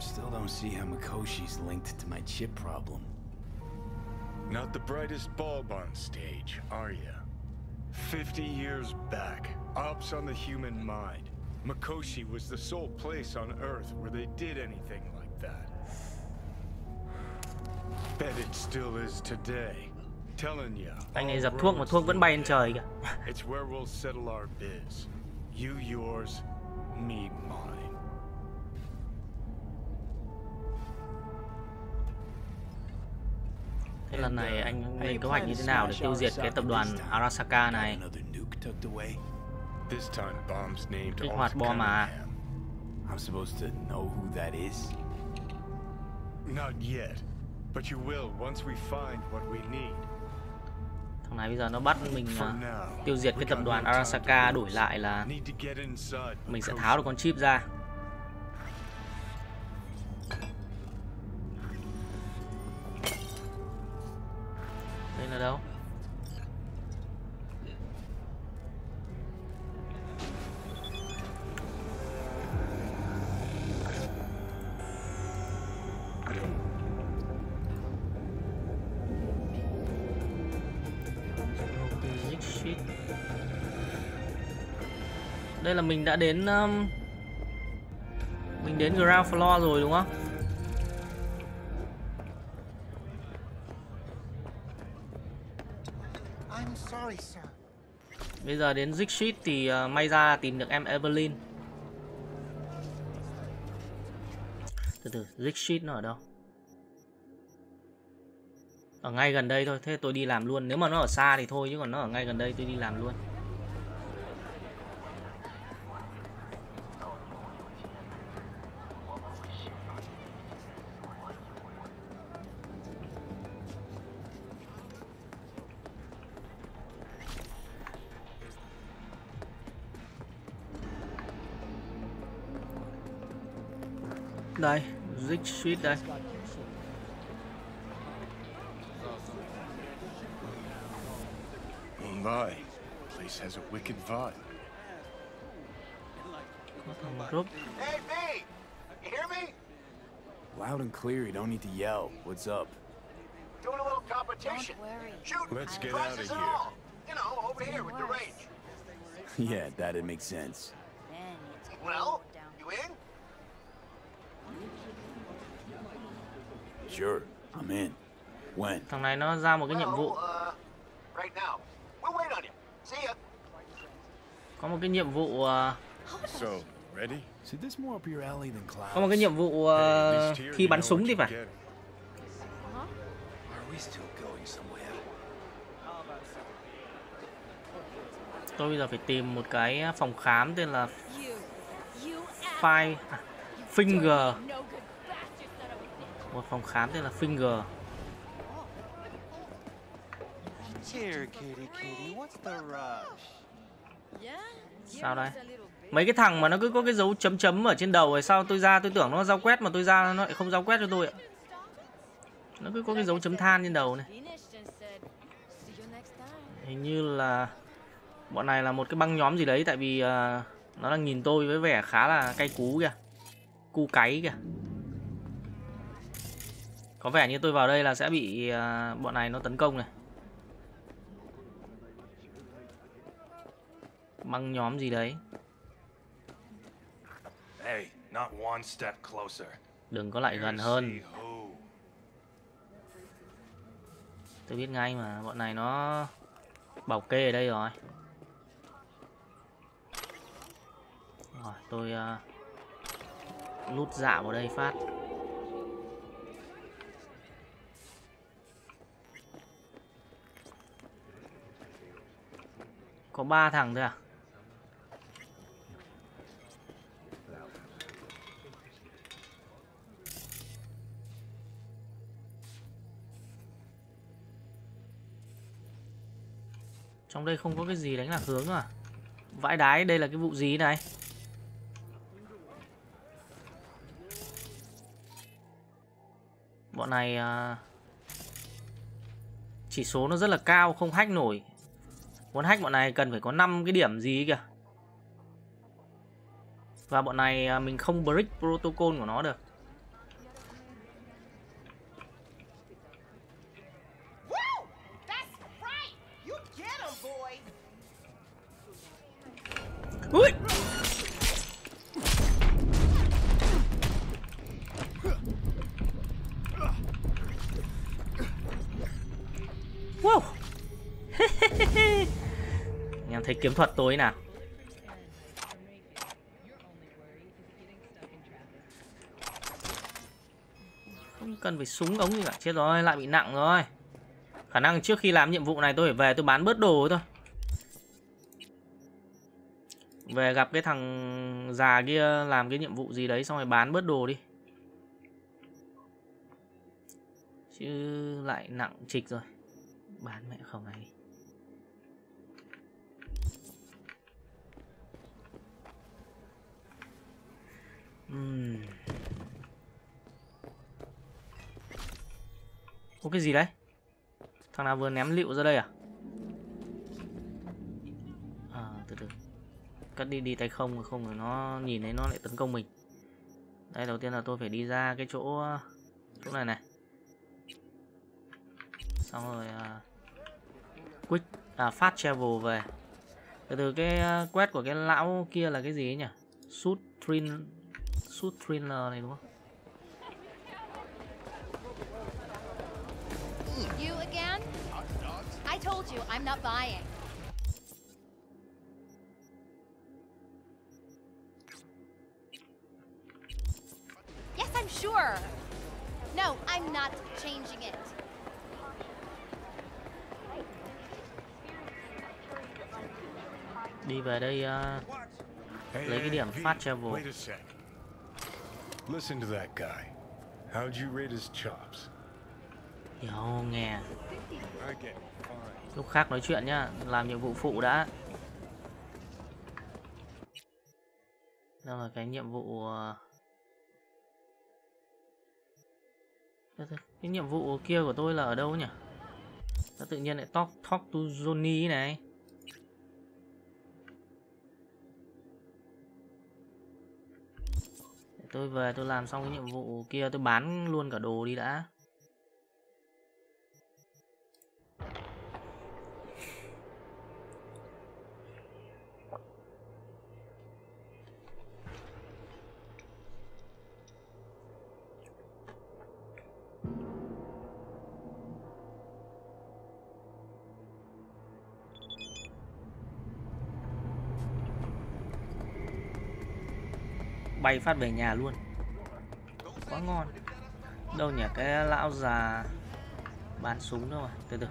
Still don't see how Mikoshi's linked to my chip problem. Not the brightest bulb on stage, are you? 50 years back, ops on the human mind. Mikoshi was the sole place on Earth where they did anything like that. Bet it still is today. Telling you. Anh này dập thuốc mà thuốc vẫn bay lên trời kìa. It's where we'll settle our biz. You yours, me mine. Thế lần này anh lên kế hoạch như thế nào để tiêu diệt cái tập đoàn Arasaka này? This time bombs named Cunningham. I'm supposed to know who that is? Not yet, but you will once we find what we need. Thằng này bây giờ nó bắt mình tiêu diệt cái tập đoàn Arasaka, đổi lại là mình sẽ tháo được con chip ra. Đây là đâu? Đây là mình đã đến ground floor rồi đúng không? I'm sorry, sir. Bây giờ đến Zig Zig thì may ra tìm được em Evelyn. Từ từ, Zig Zig nó ở đâu? Ở ngay gần đây thôi, thế tôi đi làm luôn. Nếu mà nó ở xa thì thôi, chứ còn nó ở ngay gần đây tôi đi làm luôn. Đây, Zig Zig đây. Mumbai, place has a wicked vibe. Hey, mate, you hear me? Loud and clear. You don't need to yell. What's up? Doing a little competition. Shoot. Let's get out of here. You know, over here with the range. Yeah, that'd make sense. Well, you in? Sure, I'm in. When? Thằng này nó ra một cái nhiệm vụ. Có một cái nhiệm vụ. Có một cái nhiệm vụ khi bắn súng thì phải. Tôi bây giờ phải tìm một cái phòng khám tên là Finger. Một phòng khám tên là Finger. Sao đây? Mấy cái thằng mà nó cứ có cái dấu chấm chấm ở trên đầu, rồi sao tôi ra tôi tưởng nó giao quét mà tôi ra nó lại không giao quét cho tôi ạ. Nó cứ có cái dấu chấm than trên đầu này. Hình như là bọn này là một cái băng nhóm gì đấy, tại vì nó đang nhìn tôi với vẻ khá là cay cú kìa. Cu cáy kìa. Có vẻ như tôi vào đây là sẽ bị bọn này nó tấn công này. Băng nhóm gì đấy. Đừng có lại gần hơn. Tôi biết ngay mà, bọn này nó bảo kê ở đây rồi. Rồi tôi lút dạo vào đây phát. Có 3 thằng thôi à? Trong đây không có cái gì đánh lạc hướng à? Vãi đái, đây là cái vụ gì này? Bọn này chỉ số nó rất là cao, không hack nổi. Muốn hack bọn này cần phải có 5 cái điểm gì kìa. Và bọn này mình không break protocol của nó được. Ui! Wow! Anh em thấy kiếm thuật tôi nào. Không cần phải súng ống gì cả. Chết rồi, lại bị nặng rồi. Khả năng trước khi làm nhiệm vụ này tôi phải về tôi bán bớt đồ thôi. Về gặp cái thằng già kia làm cái nhiệm vụ gì đấy xong rồi bán bớt đồ đi. Chứ lại nặng trịch rồi. Bán mẹ khẩu này đi. Có cái gì đấy? Thằng nào vừa ném lựu ra đây à? Từ từ. Cắt đi tay không rồi, không rồi nó nhìn thấy nó lại tấn công mình. Đây, đầu tiên là tôi phải đi ra cái chỗ này này. Xong rồi quýt phát travel về. Từ từ, cái quét của cái lão kia là cái gì ấy nhỉ? Shoot thriller này đúng không? You again? I told you I'm not buying. Yes, I'm sure. No, I'm not changing it. Đi về đây lấy cái điểm phát travel. Listen to that guy. How'd you rate his chops? Yo, nghe. Lúc khác nói chuyện nhá, làm nhiệm vụ phụ đã. Đâu là cái nhiệm vụ cái nhiệm vụ kia của tôi là ở đâu nhỉ? Nó tự nhiên lại talk to Johnny này. Tôi về tôi làm xong cái nhiệm vụ kia, tôi bán luôn cả đồ đi đã. Bay phát về nhà luôn. Quá ngon. Đâu nhỉ, cái lão già bán súng đâu rồi. Từ từ.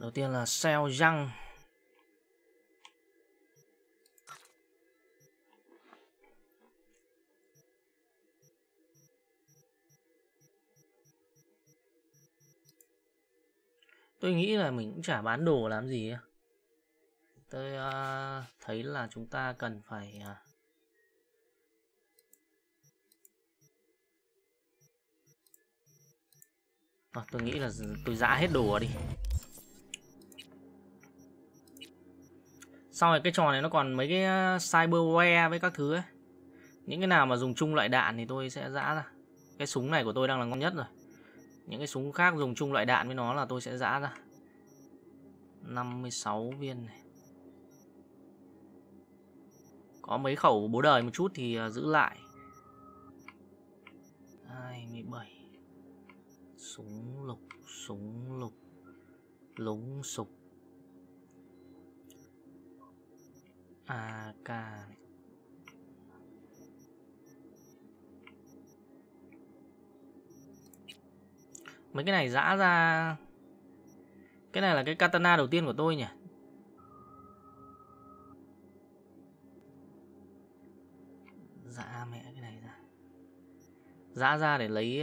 Đầu tiên là Seo Yang. Tôi nghĩ là mình cũng chả bán đồ làm gì. Tôi thấy là chúng ta cần phải tôi nghĩ là tôi giã hết đồ đi. Sau này cái trò này nó còn mấy cái cyberware với các thứ ấy. Những cái nào mà dùng chung loại đạn thì tôi sẽ giã ra. Cái súng này của tôi đang là ngon nhất rồi. Những cái súng khác dùng chung loại đạn với nó là tôi sẽ giã ra. 56 viên này. Có mấy khẩu bố đời một chút thì giữ lại. 27. Súng lục, súng lục, lúng sục. AK. Mấy cái này giã ra. Cái này là cái katana đầu tiên của tôi nhỉ. Dạ mẹ cái này ra. Giã ra để lấy.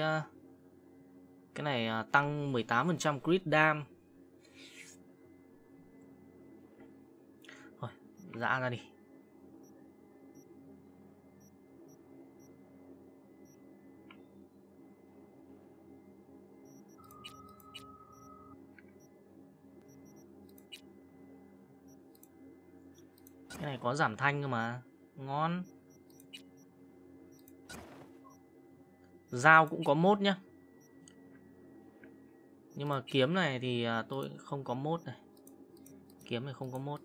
Cái này tăng 18% crit dam. Thôi giã ra đi. Cái này có giảm thanh cơ mà. Ngon. Dao cũng có mốt nhá. Nhưng mà kiếm này thì tôi không có mốt này. Kiếm này không có mốt.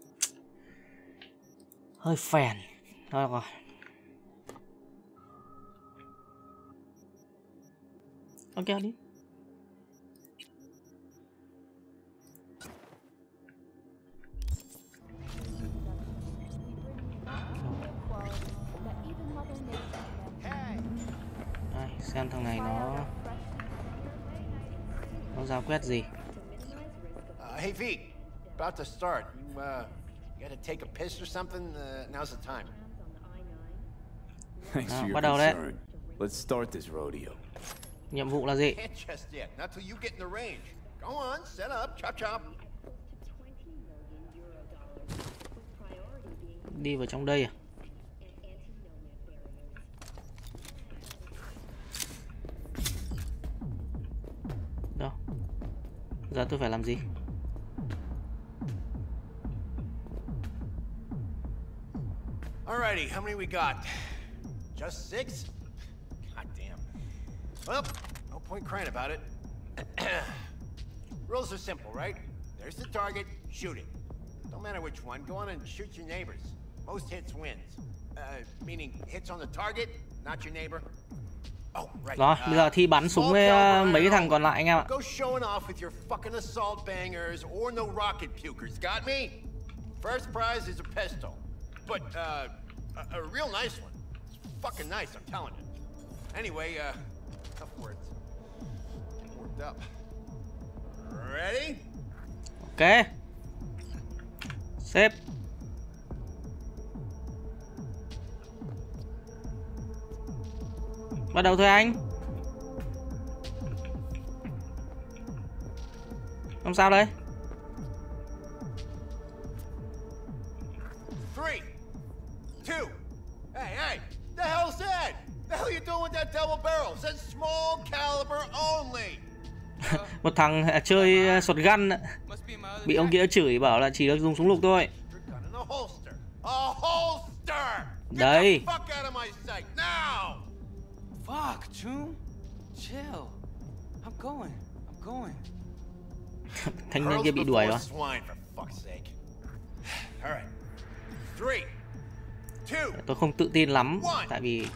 Hơi phèn. Thôi rồi. Ok đi. Xem thằng này nó giao quét gì. Hey V, about to start. You got to take a piss or something? Now's the time. Thanks for your concern. Let's start this rodeo. Nhiệm vụ là gì? Not till you get in the range. Go on, set up, chop chop. Đi vào trong đây à? Giờ tôi phải làm gì? Alrighty, how many we got? Just 6? God damn. Well, no point crying about it. Rules are simple, right? There's the target, shoot it. Don't matter which one, go on and shoot your neighbors. Most hits wins. Meaning hits on the target, not your neighbor. Rồi, bây giờ thi bắn súng với mấy cái thằng còn lại anh em ạ. Ok. Xếp. Bắt đầu thôi anh. Không sao đây. 3, 2. Hey, hey. The hell's that? The hell you doing with that double barrel? It's small caliber only. Một thằng chơi shotgun bị ông kia chửi bảo là chỉ được dùng súng lục thôi. Đây. Fuck, June. Chill. I'm going. I'm going. Thanh niên kia bị đuổi rồi. Tôi không tự tin lắm tại vì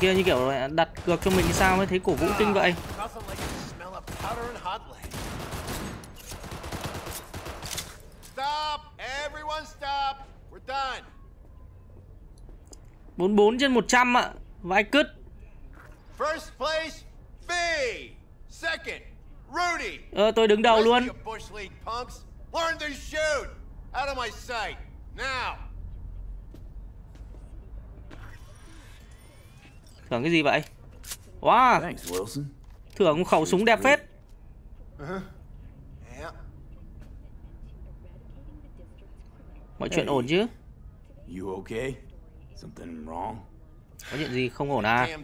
kia như kiểu đặt cược cho mình sao mới thấy cổ vũ kinh vậy. Stop, everyone stop. We're done. 44/100 ạ. Vãi cứt. First place, B. Second, Rudy. Tôi đứng đầu luôn. Learn to shoot. Out of my sight. Now. Thưởng cái gì vậy? Wow. Thưởng khẩu súng đẹp phết. Mọi chuyện ổn chứ? You okay? Something wrong? Có chuyện gì không ổn à?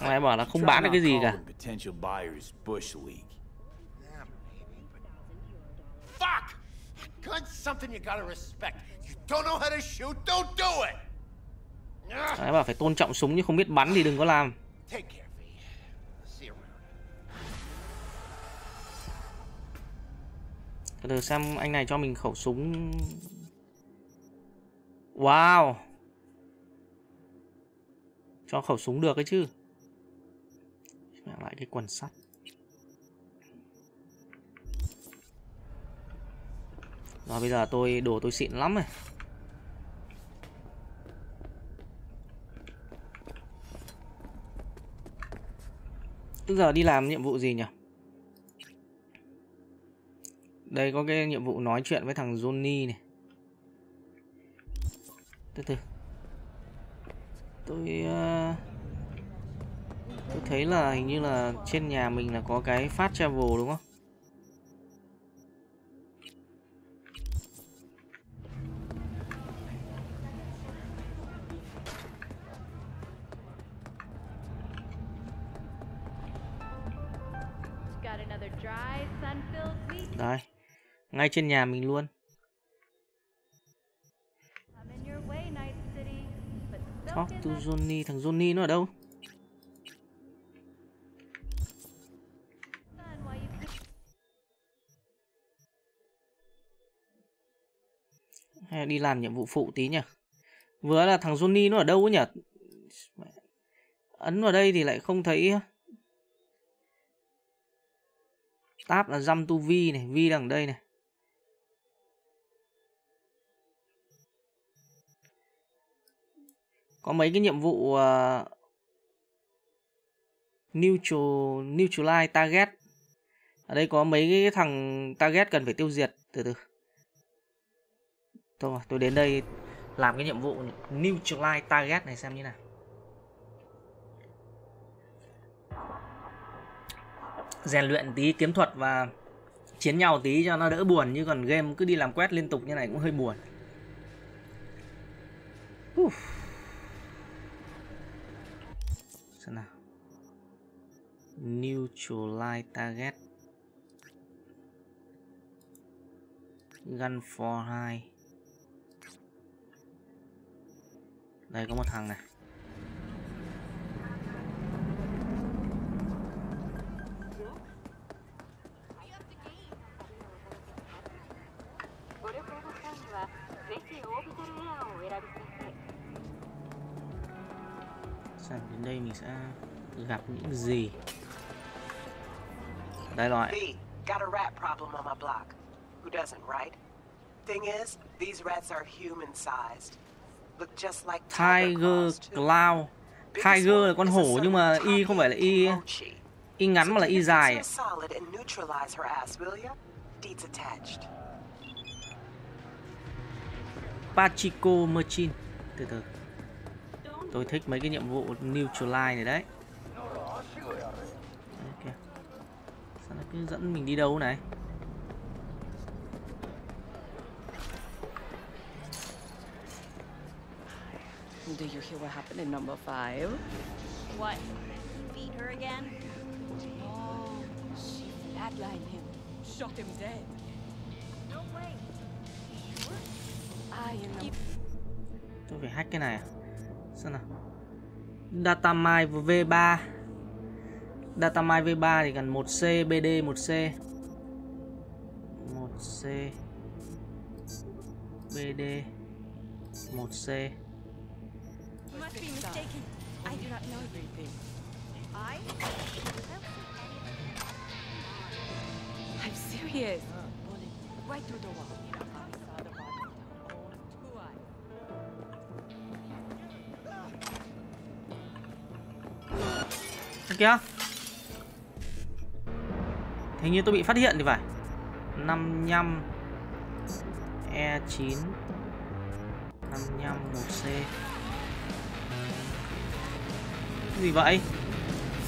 Mày bảo là không bán được cái gì cả. Mày bảo phải tôn trọng súng chứ không biết bắn thì đừng có làm. Từ xem anh này cho mình khẩu súng. Wow. Cho khẩu súng được ấy chứ. Mẹ lại cái quần sắt. Rồi bây giờ tôi đồ tôi xịn lắm này. Tức giờ đi làm nhiệm vụ gì nhỉ? Đây có cái nhiệm vụ nói chuyện với thằng Johnny này. Từ từ. Tôi thấy là hình như là trên nhà mình là có cái fast travel đúng không? Đây. Ngay trên nhà mình luôn. Talk to Johnny. Thằng Johnny nó ở đâu? Hay là đi làm nhiệm vụ phụ tí nhỉ? Vừa là thằng Johnny nó ở đâu ấy nhỉ? Ấn vào đây thì lại không thấy. Tab là jump to V này. V đằng đây này. Có mấy cái nhiệm vụ neutralize target. Ở đây có mấy cái thằng target cần phải tiêu diệt. Từ từ. Tôi đến đây làm cái nhiệm vụ neutralize target này xem như nào. Rèn luyện tí kiếm thuật và chiến nhau tí cho nó đỡ buồn. Chứ còn game cứ đi làm quét liên tục như này cũng hơi buồn. Xem nào. Neutralize target. Gun for 2. Đây có một thằng này. Xem đến đây mình sẽ gặp những gì. Đây rồi. Got a rat problem on my block. Who doesn't, right? Thing is, these rats are human-sized. Look just like Tiger Cloud. Tiger là con hổ nhưng mà y không phải là y ngắn mà là y dài. Pachiko Machine. Từ từ. Tôi thích mấy cái nhiệm vụ neutralize này đấy. Okay. Sao nó cứ dẫn mình đi đâu này? Do you hear what happened in number 5? What? He beat her again? Oh, she flatlined him. Shot him dead. No way. I am. Tôi phải hack cái này à? Xem nào. Datamine V3. Datamine V3 thì cần 1C, BD 1C. 1C. BD 1C. I'm serious. Right through the wall. Kìa, hình như tôi bị phát hiện thì phải. 55 E9 55 1C. Cái gì vậy?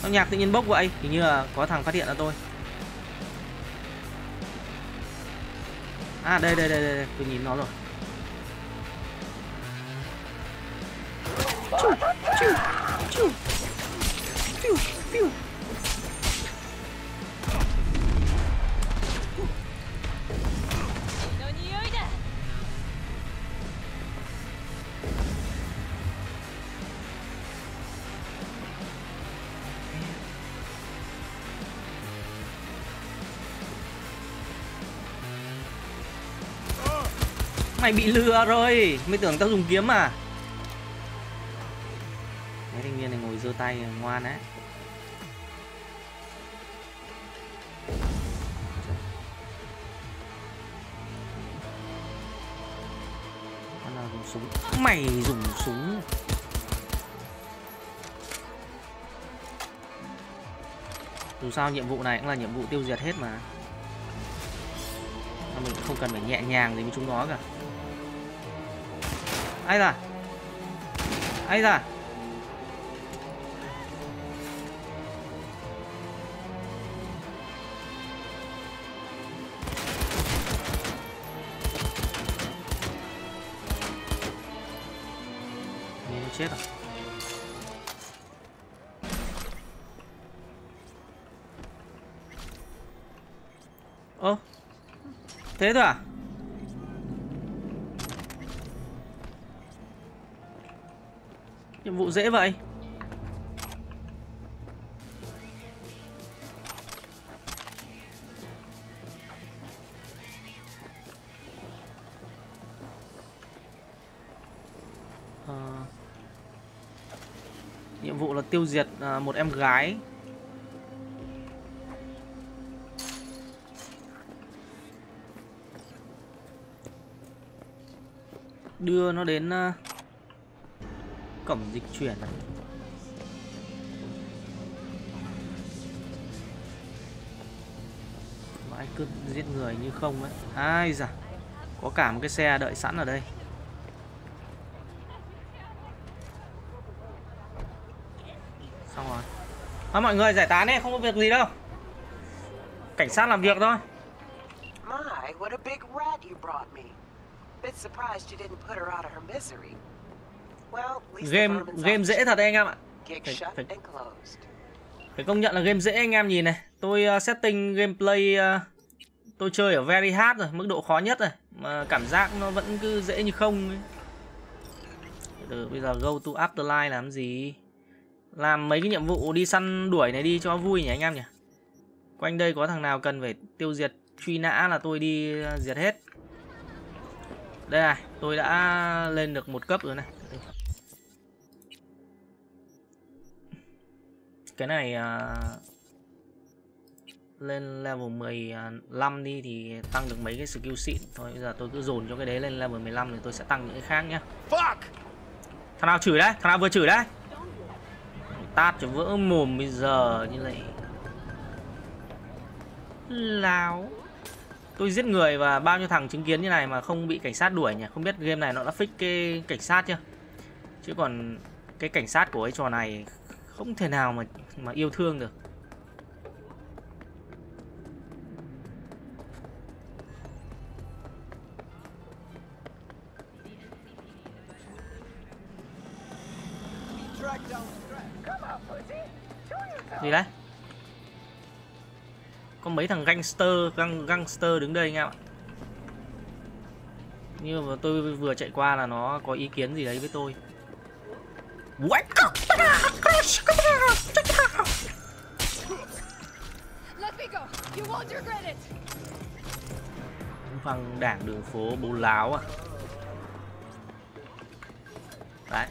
Sao nhạc tự nhiên bốc vậy? Hình như là có thằng phát hiện ra tôi. À đây đây đây đây, tôi nhìn nó rồi. Mày bị lừa rồi, mới tưởng tao dùng kiếm à. Mấy thanh niên này ngồi giơ tay ngoan đấy. Con nào dùng súng? Mày dùng súng. Dù sao nhiệm vụ này cũng là nhiệm vụ tiêu diệt hết mà. Mình không cần phải nhẹ nhàng gì với chúng nó cả. Ai ra? Ai ra? Nên chết rồi. Ơ, thế thôi à? Nhiệm vụ dễ vậy. Nhiệm vụ là tiêu diệt một em gái. Đưa nó đến cổng dịch chuyển này. Mà anh cứ giết người như không ấy. Ai da, có cả một cái xe đợi sẵn ở đây. Xong rồi. Thôi mọi người giải tán đi, không có việc gì đâu. Cảnh sát làm việc thôi. My, what a big rat you brought me. Bit surprised you didn't put her out of her misery. Game dễ thật đấy anh em ạ. Phải công nhận là game dễ anh em nhìn này. Tôi setting gameplay tôi chơi ở very hard rồi, mức độ khó nhất rồi mà cảm giác nó vẫn cứ dễ như không ấy. Từ bây giờ go to afterlife làm gì? Làm mấy cái nhiệm vụ đi săn đuổi này đi cho vui nhỉ anh em nhỉ. Quanh đây có thằng nào cần phải tiêu diệt truy nã là tôi đi diệt hết. Đây này, tôi đã lên được một cấp rồi này. Cái này lên level 15 đi thì tăng được mấy cái skill xịn. Thôi bây giờ tôi cứ dồn cho cái đấy lên level 15 thì tôi sẽ tăng những cái khác nhá. Thằng nào chửi đấy, thằng nào vừa chửi đấy. Tát cho vỡ mồm bây giờ như này. Láo. Tôi giết người và bao nhiêu thằng chứng kiến như này mà không bị cảnh sát đuổi nhỉ. Không biết game này nó đã fix cái cảnh sát chưa. Chứ còn cái cảnh sát của cái trò này không thể nào mà yêu thương được. Gì đấy? Có mấy thằng gangster đứng đây anh em ạ. Như mà tôi vừa chạy qua là nó có ý kiến gì đấy với tôi. Thằng đảng đường phố bố láo à. Đấy.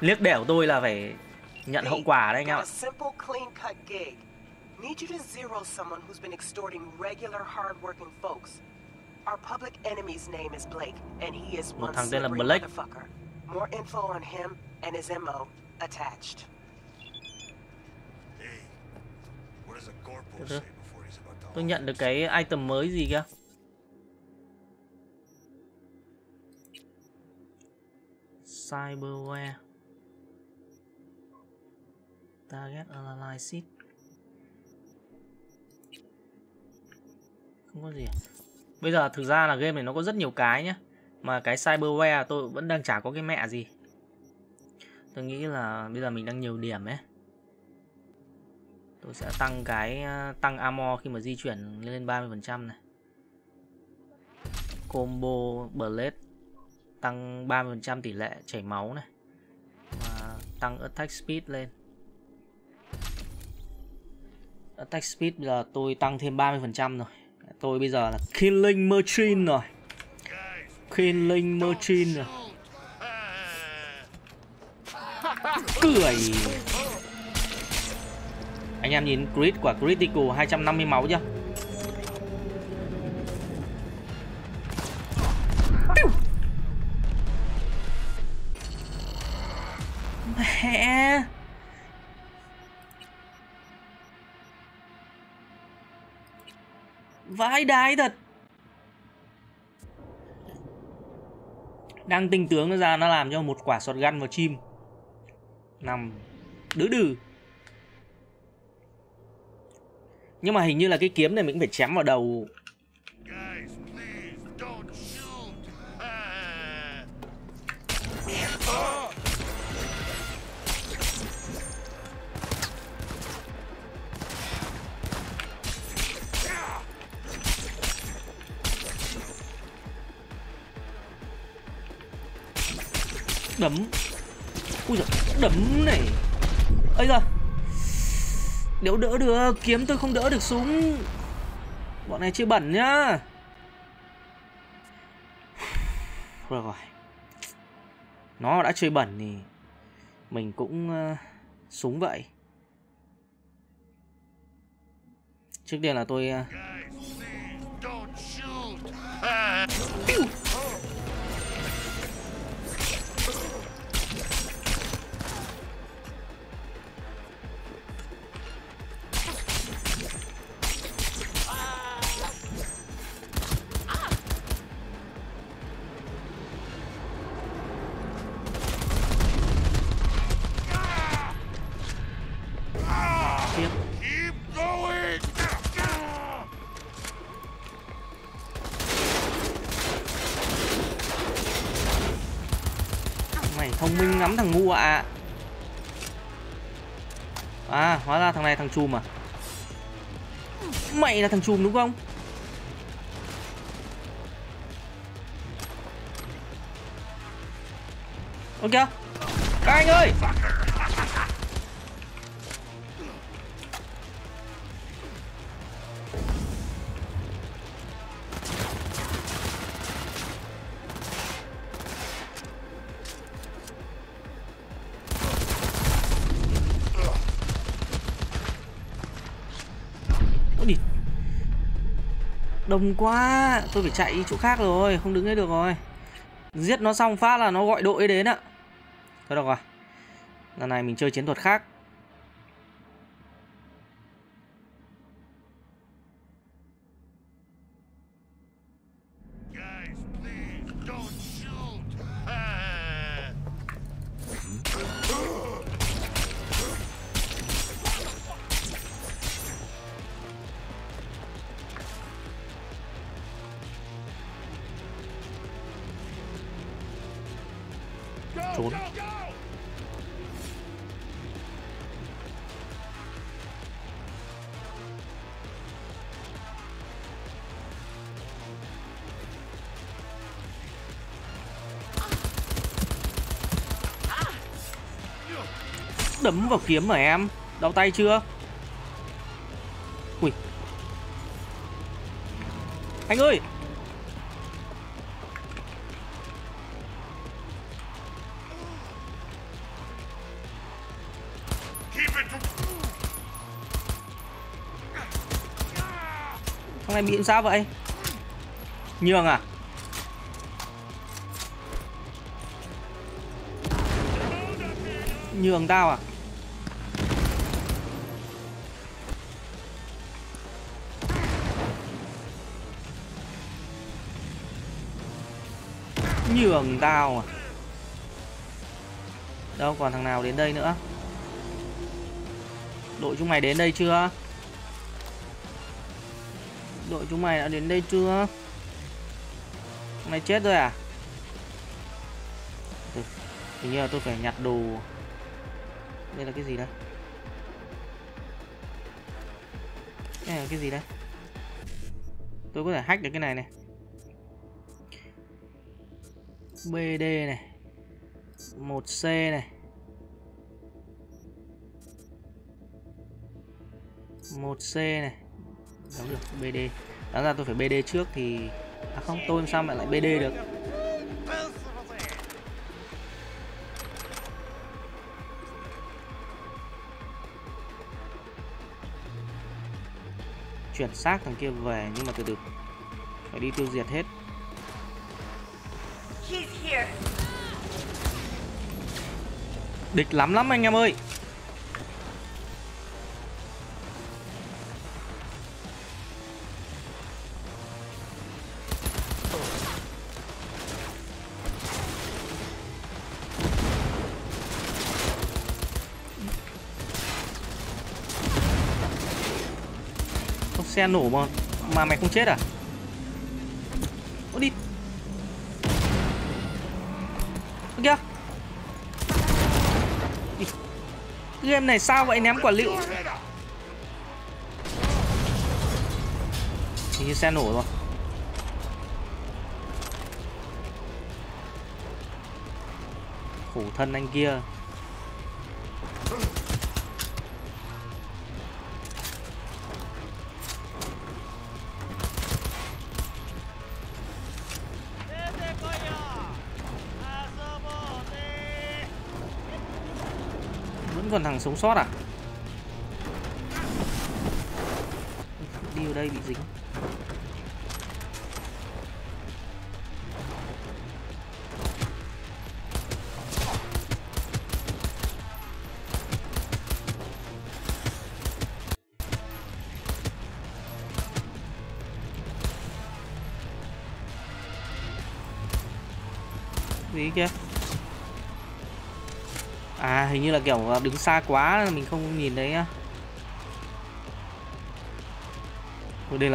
Liếc đẻo tôi là phải nhận hậu quả đấy anh em ạ. Need you to zero someone who's been extorting regular hard-working folks. Our public enemy's name is Blake, and he is one slippery motherfucker. More info on him and his MO attached. Hey, Tôi nhận được cái item mới gì kìa. Cyberware. Target analysis. Không có gì. Bây giờ thực ra là game này nó có rất nhiều cái nhá. Mà cái cyberware tôi vẫn đang chả có cái mẹ gì. Tôi nghĩ là bây giờ mình đang nhiều điểm ấy. Tôi sẽ tăng cái armor khi mà di chuyển lên 30% này. Combo blade tăng 30% tỷ lệ chảy máu này. Và tăng attack speed lên. Attack speed là tôi tăng thêm 30% rồi. Tôi bây giờ là killing machine rồi. Killing machine rồi. Cười. Anh em nhìn crit của critical 250 máu chưa? Mẹ. Vãi đái thật. Đang tinh tướng nó ra, nó làm cho một quả shotgun vào chim nằm đứ đừ. Nhưng mà hình như là cái kiếm này mình cũng phải chém vào đầu. Đấm. Ui giời, đấm này. Ây da. Nếu đỡ được, kiếm tôi không đỡ được súng. Bọn này chưa bẩn nhá. Rồi rồi. Nó đã chơi bẩn thì mình cũng súng vậy. Trước tiên là tôi thằng ngu ạ. À, hóa ra thằng này thằng chùm à? Mày là thằng chùm đúng không? Ôi kìa. Các anh ơi. Đông quá, tôi phải chạy chỗ khác rồi, không đứng đấy được rồi. Giết nó xong phát là nó gọi đội đến ạ. Thôi được rồi. Lần này mình chơi chiến thuật khác. Đấm vào kiếm mà em. Đau tay chưa? Ui. Anh ơi. Thằng này bị sao vậy? Nhường à? Nhường tao à? nhường tao à. Đâu còn thằng nào đến đây nữa. Đội chúng mày đến đây chưa? Đội chúng mày đã đến đây chưa? Mày chết rồi à? Hình như là tôi phải nhặt đồ. Đây là cái gì đây? Đây là cái gì đây? Tôi có thể hack được cái này này. BD này, 1C này, 1C này. Đóng được BD. Đáng ra tôi phải BD trước thì... À không, tôi làm sao mà lại BD được. Chuyển xác thằng kia về, nhưng mà từ từ phải đi tiêu diệt hết. Địch lắm lắm anh em ơi. Xe nổ mà mày không chết à? Ô đi. Ô kìa. Game này sao vậy, ném quả lựu. Hình như xe nổ rồi. Khổ thân anh kia. Còn thằng sống sót à? Đi ở đây bị dính. Gì kia? À hình như là kiểu đứng xa quá mình không nhìn thấy á. Đây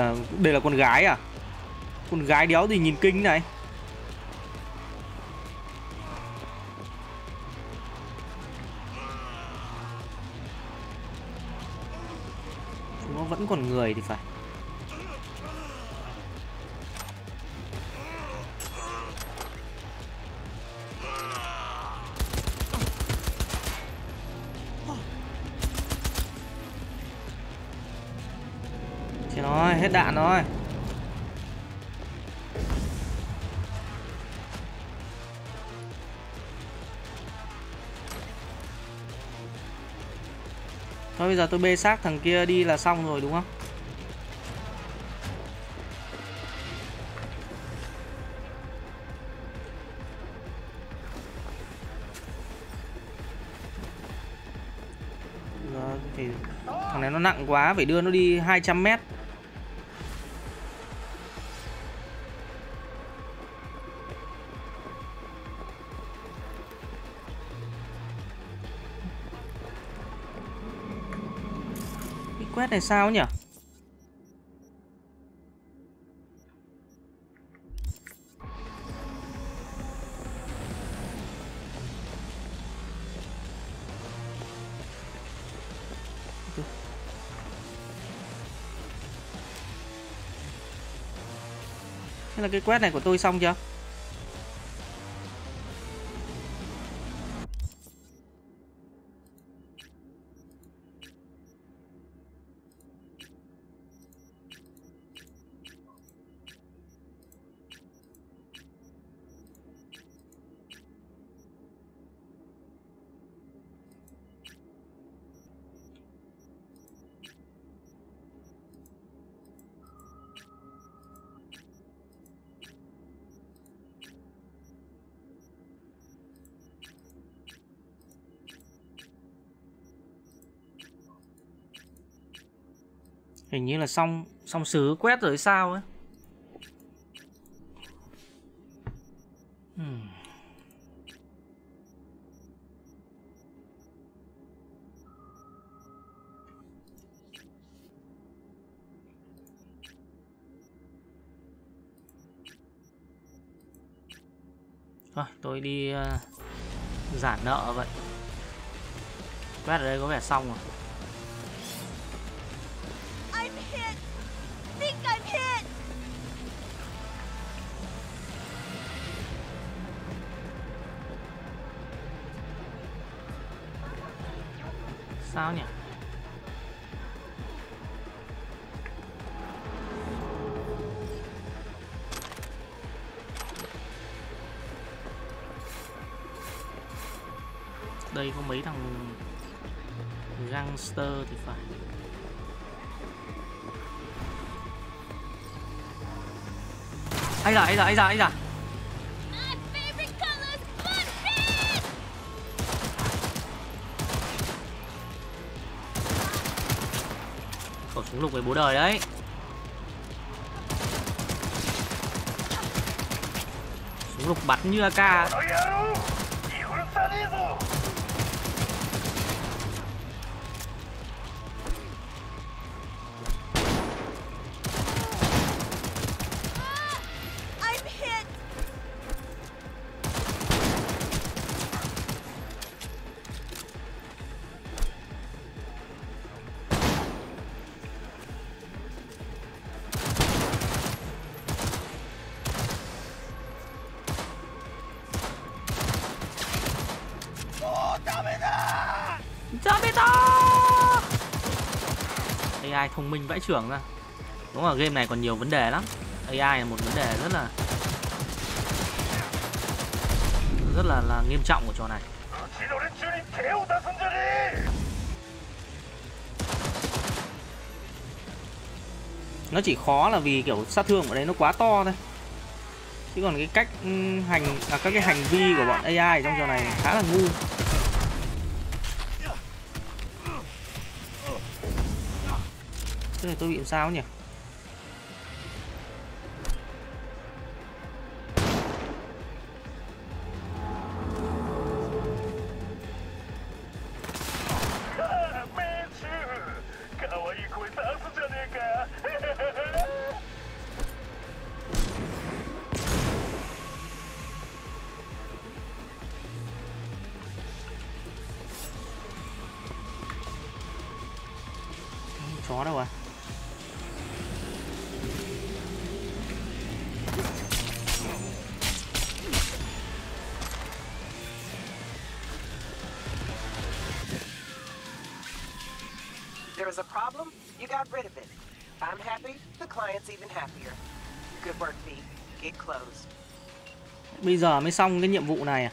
là con gái à? Con gái đéo thì nhìn kinh này. Chúng nó vẫn còn người thì phải. Hết đạn rồi. Thôi bây giờ tôi bê xác thằng kia đi là xong rồi đúng không? Giờ phải... Thằng này nó nặng quá, phải đưa nó đi 200 mét. Quét này sao nhỉ? Thế là cái quét này của tôi xong chưa? Hình như là xong xứ quét rồi sao ấy. Thôi tôi đi giả nợ vậy. Quét ở đây có vẻ xong rồi. Sao nhỉ? Đây có mấy thằng gangster thì phải. Ấy da. Khẩu súng lục với bố đời đấy. Súng lục bắn như AK. AI thông minh vãi chưởng ra. Đúng là game này còn nhiều vấn đề lắm. AI là một vấn đề rất là nghiêm trọng của trò này. Nó chỉ khó là vì kiểu sát thương ở đây nó quá to thôi. Chứ còn cái cách các cái hành vi của bọn AI trong trò này khá là ngu. Cái này tôi bị sao nhỉ? Chó đâu à? Bây giờ mới xong cái nhiệm vụ này à?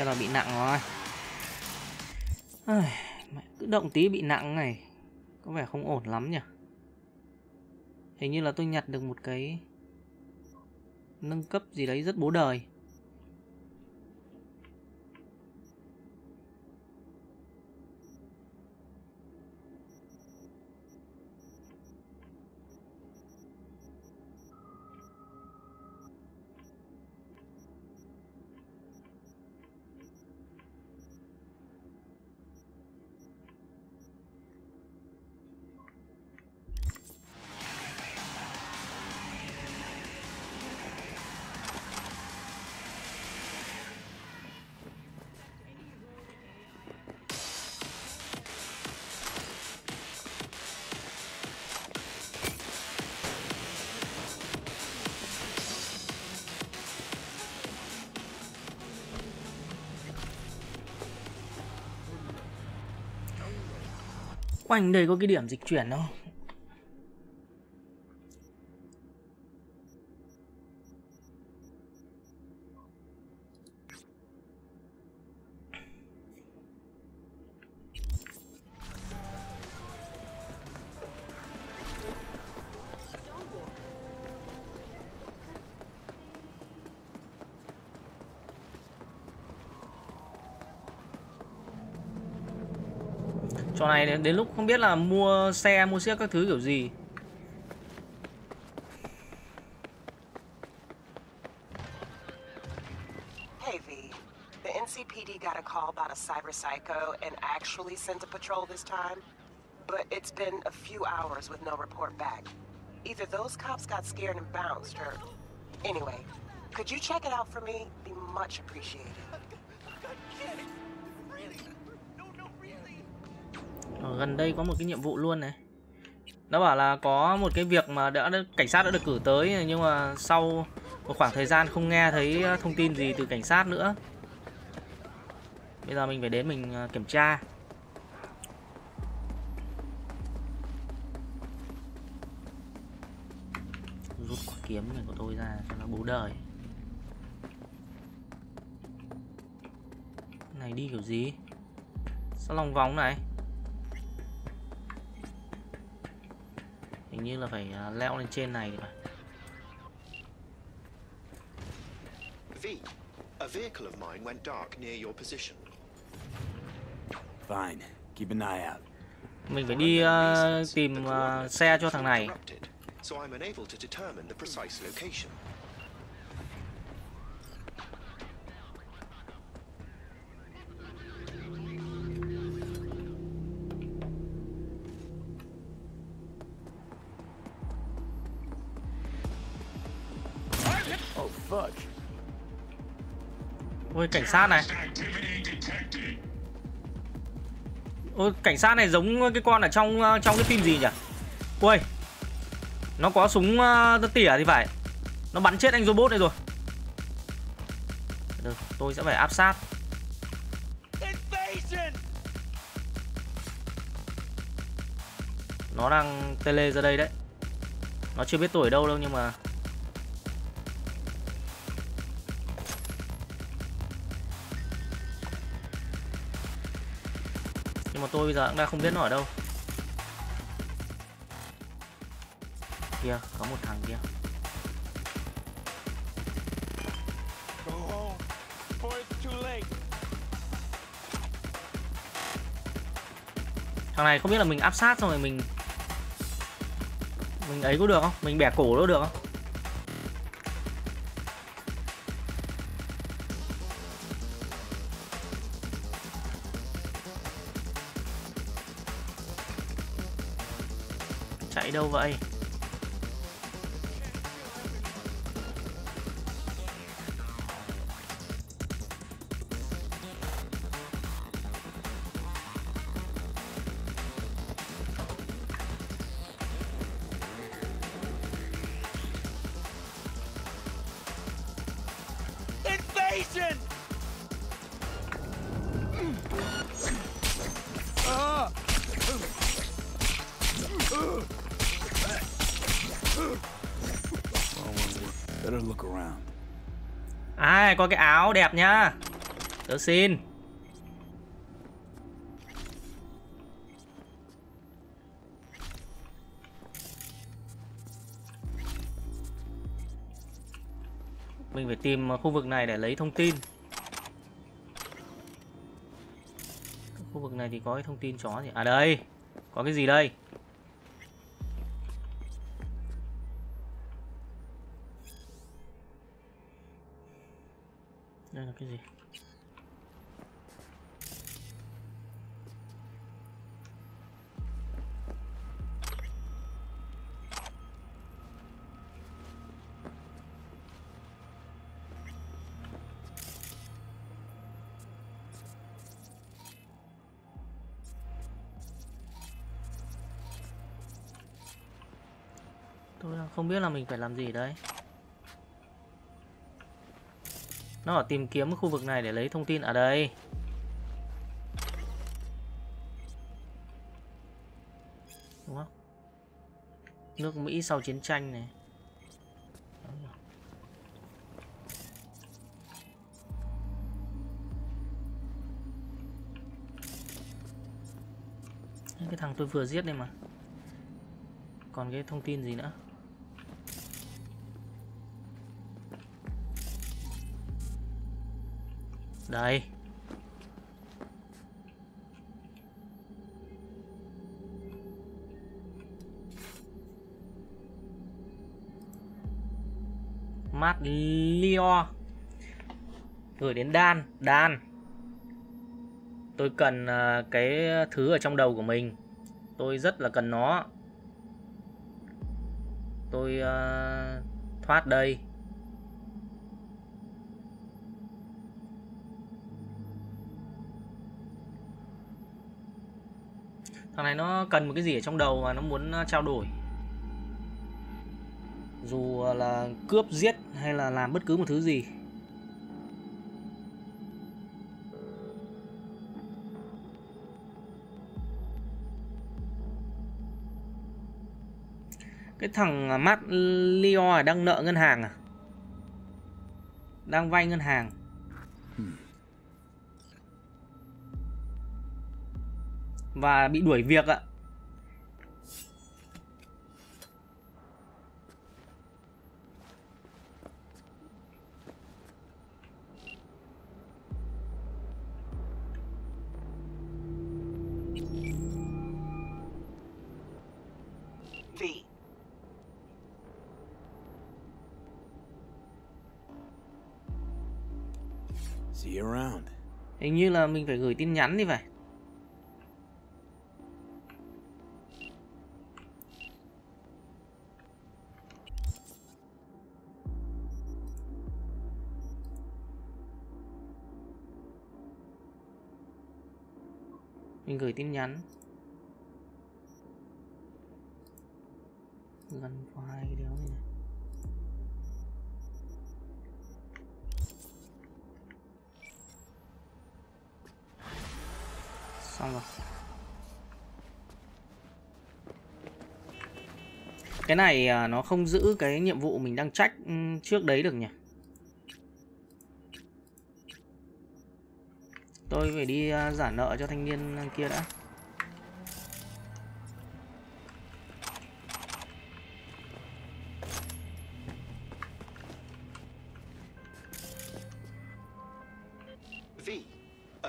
Là bị nặng rồi. Ai, cứ động tí bị nặng này có vẻ không ổn lắm nhỉ. Hình như là tôi nhặt được một cái nâng cấp gì đấy rất bố đời. Quanh đây có cái điểm dịch chuyển không? Trò này đến lúc không biết là mua xe, mua xiếc các thứ kiểu gì. NCPD got a call about a cyber psycho and actually sent a patrol this time, but it's been a few hours with no report back. Either those cops got scared and bounced, or anyway, could you check it out for me? Be much appreciated. Ở gần đây có một cái nhiệm vụ luôn này. Nó bảo là có một cái việc mà cảnh sát đã được cử tới, nhưng mà sau một khoảng thời gian không nghe thấy thông tin gì từ cảnh sát nữa. Bây giờ mình phải đến mình kiểm tra. Rút quả kiếm này của tôi ra cho nó bố đời. Này đi kiểu gì? Sao lòng vòng này? Hình như là phải leo lên trên này rồi. V, a vehicle of mine went dark near your position. Fine. Keep an eye out. Mình phải đi tìm xe cho thằng này. Oh fuck. Ôi cảnh sát này. Ôi, cảnh sát này giống cái con ở trong cái phim gì nhỉ? Ui, nó có súng tỉa thì phải. Nó bắn chết anh robot này rồi. Được, tôi sẽ phải áp sát. Nó đang tele ra đây đấy. Nó chưa biết tuổi đâu đâu, nhưng mà tôi bây giờ cũng đang không biết nó ở đâu. Kìa, có một thằng kia. Thằng này không biết là mình áp sát xong rồi mình ấy có được không? Mình bẻ cổ nó được không? Đâu vậy? Invasion! Ai có cái áo đẹp nhá, tớ xin. Mình phải tìm khu vực này để lấy thông tin. Khu vực này thì có cái thông tin chó gì? À đây, có cái gì đây? Đây là cái gì? Tôi không biết là mình phải làm gì đấy. Nó ở tìm kiếm khu vực này để lấy thông tin ở đây. Đúng không? Nước Mỹ sau chiến tranh này. Cái thằng tôi vừa giết đây mà. Còn cái thông tin gì nữa? Đây. Mát Leo gửi đến Dan. Dan, tôi cần cái thứ ở trong đầu của mình. Tôi rất là cần nó. Tôi thoát đây. Thằng này nó cần một cái gì ở trong đầu mà nó muốn trao đổi. Dù là cướp, giết hay là làm bất cứ một thứ gì. Cái thằng Matt Leo đang nợ ngân hàng à? Đang vay ngân hàng. Và bị đuổi việc ạ. Hình như là mình phải gửi tin nhắn đi vậy. Mình gửi tin nhắn. Gắn vào hai cái đéo này. Xong rồi. Cái này nó không giữ cái nhiệm vụ mình đang check trước đấy được nhỉ. Tôi phải đi giả nợ cho thanh niên kia đã.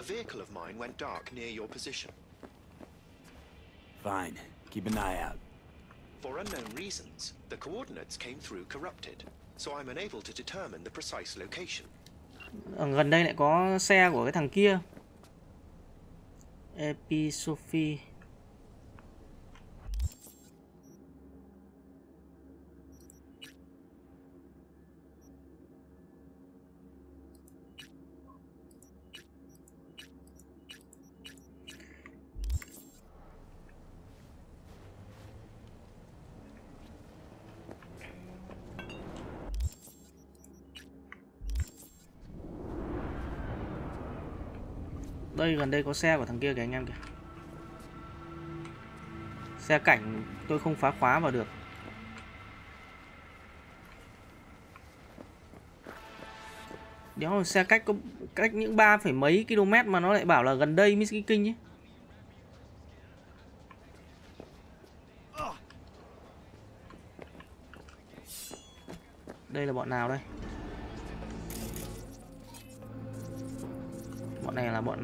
Vehicle of mine went dark near your position. Fine. Keep an eye out. For unknown reasons, the coordinates came through corrupted, so I'm unable to determine the precise location. Ở gần đây lại có xe của cái thằng kia. Episophie. Đây, gần đây có xe của thằng kia kìa anh em kìa. Xe cảnh tôi không phá khóa vào được. Đéo là xe cách những 3 phẩy mấy km mà nó lại bảo là gần đây Misty King ấy. Đây là bọn nào đây? Bọn này là bọn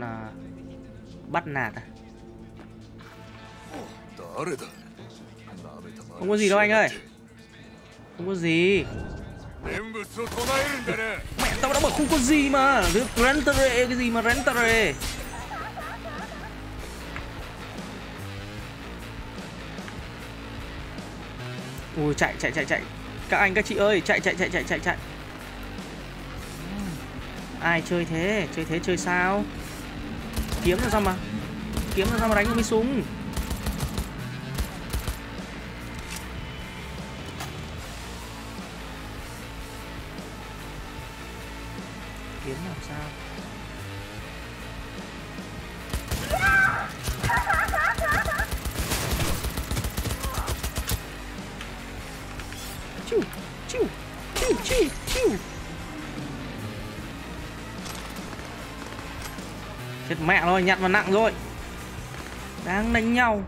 bắt nạt à? Không có gì đâu anh ơi. Không có gì. Mẹ tao đã bảo không có gì mà. Rentare cái gì mà rentare. Ui chạy chạy chạy chạy. Các anh các chị ơi, chạy chạy chạy chạy chạy chạy. Ai chơi thế? Chơi thế chơi sao? Kiếm làm sao mà? Kiếm làm sao mà đánh được cái súng? Kiếm làm sao? Chiu, chiu, chiu, chiu, chiu. Chết mẹ rồi, nhặt vào nặng rồi. Đang đánh nhau.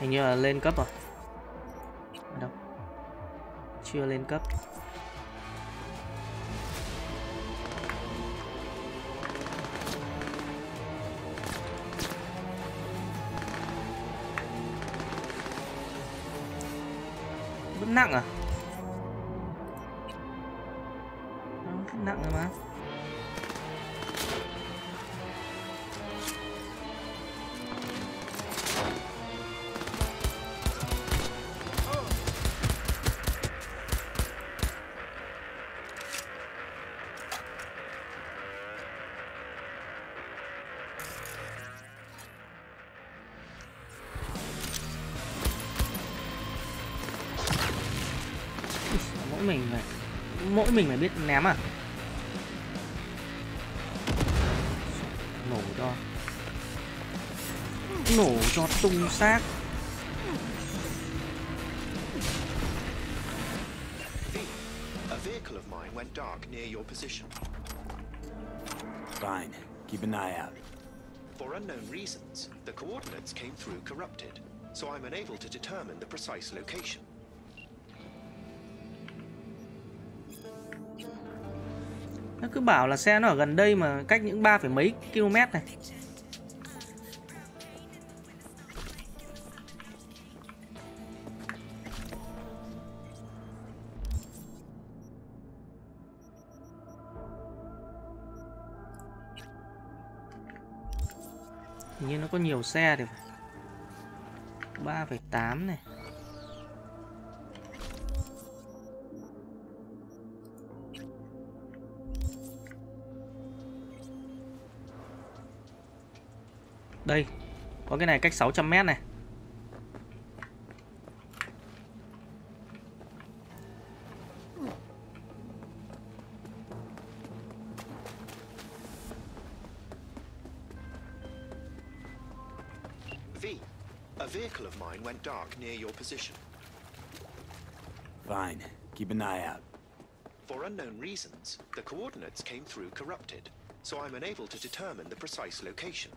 Hình như là lên cấp rồi. Ở đâu? chưa lên cấp. Vẫn nặng à? Nặng rồi mà. Mỗi mình phải biết ném à? Nổ cho tung xác. A vehicle of mine went dark near your position. Fine, keep an eye out. For unknown reasons, the coordinates came through corrupted, so I'm unable to determine the precise location. Nó cứ bảo là xe nó ở gần đây mà cách những 3 mấy km này. Hình như nó có nhiều xe thì 3,8 này. Đây, có cái này cách 600 m này. A vehicle of mine went dark near your position. Fine, keep an eye out. For unknown reasons, the coordinates came through corrupted, so I'm unable to determine the precise location.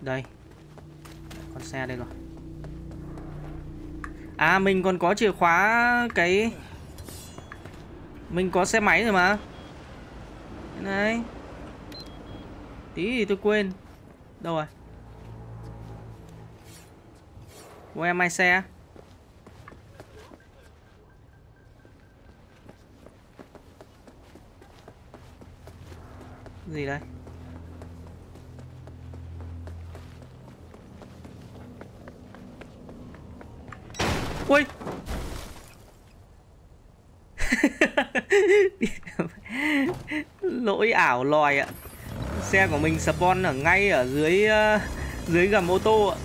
Đây, con xe đây rồi. À, mình còn có chìa khóa cái... Mình có xe máy rồi mà. Thế này. Tí thì tôi quên. Đâu rồi? Where my xe? Gì đây? Ui! Lỗi ảo lòi ạ. Xe của mình spawn ở ngay ở dưới gầm ô tô ạ.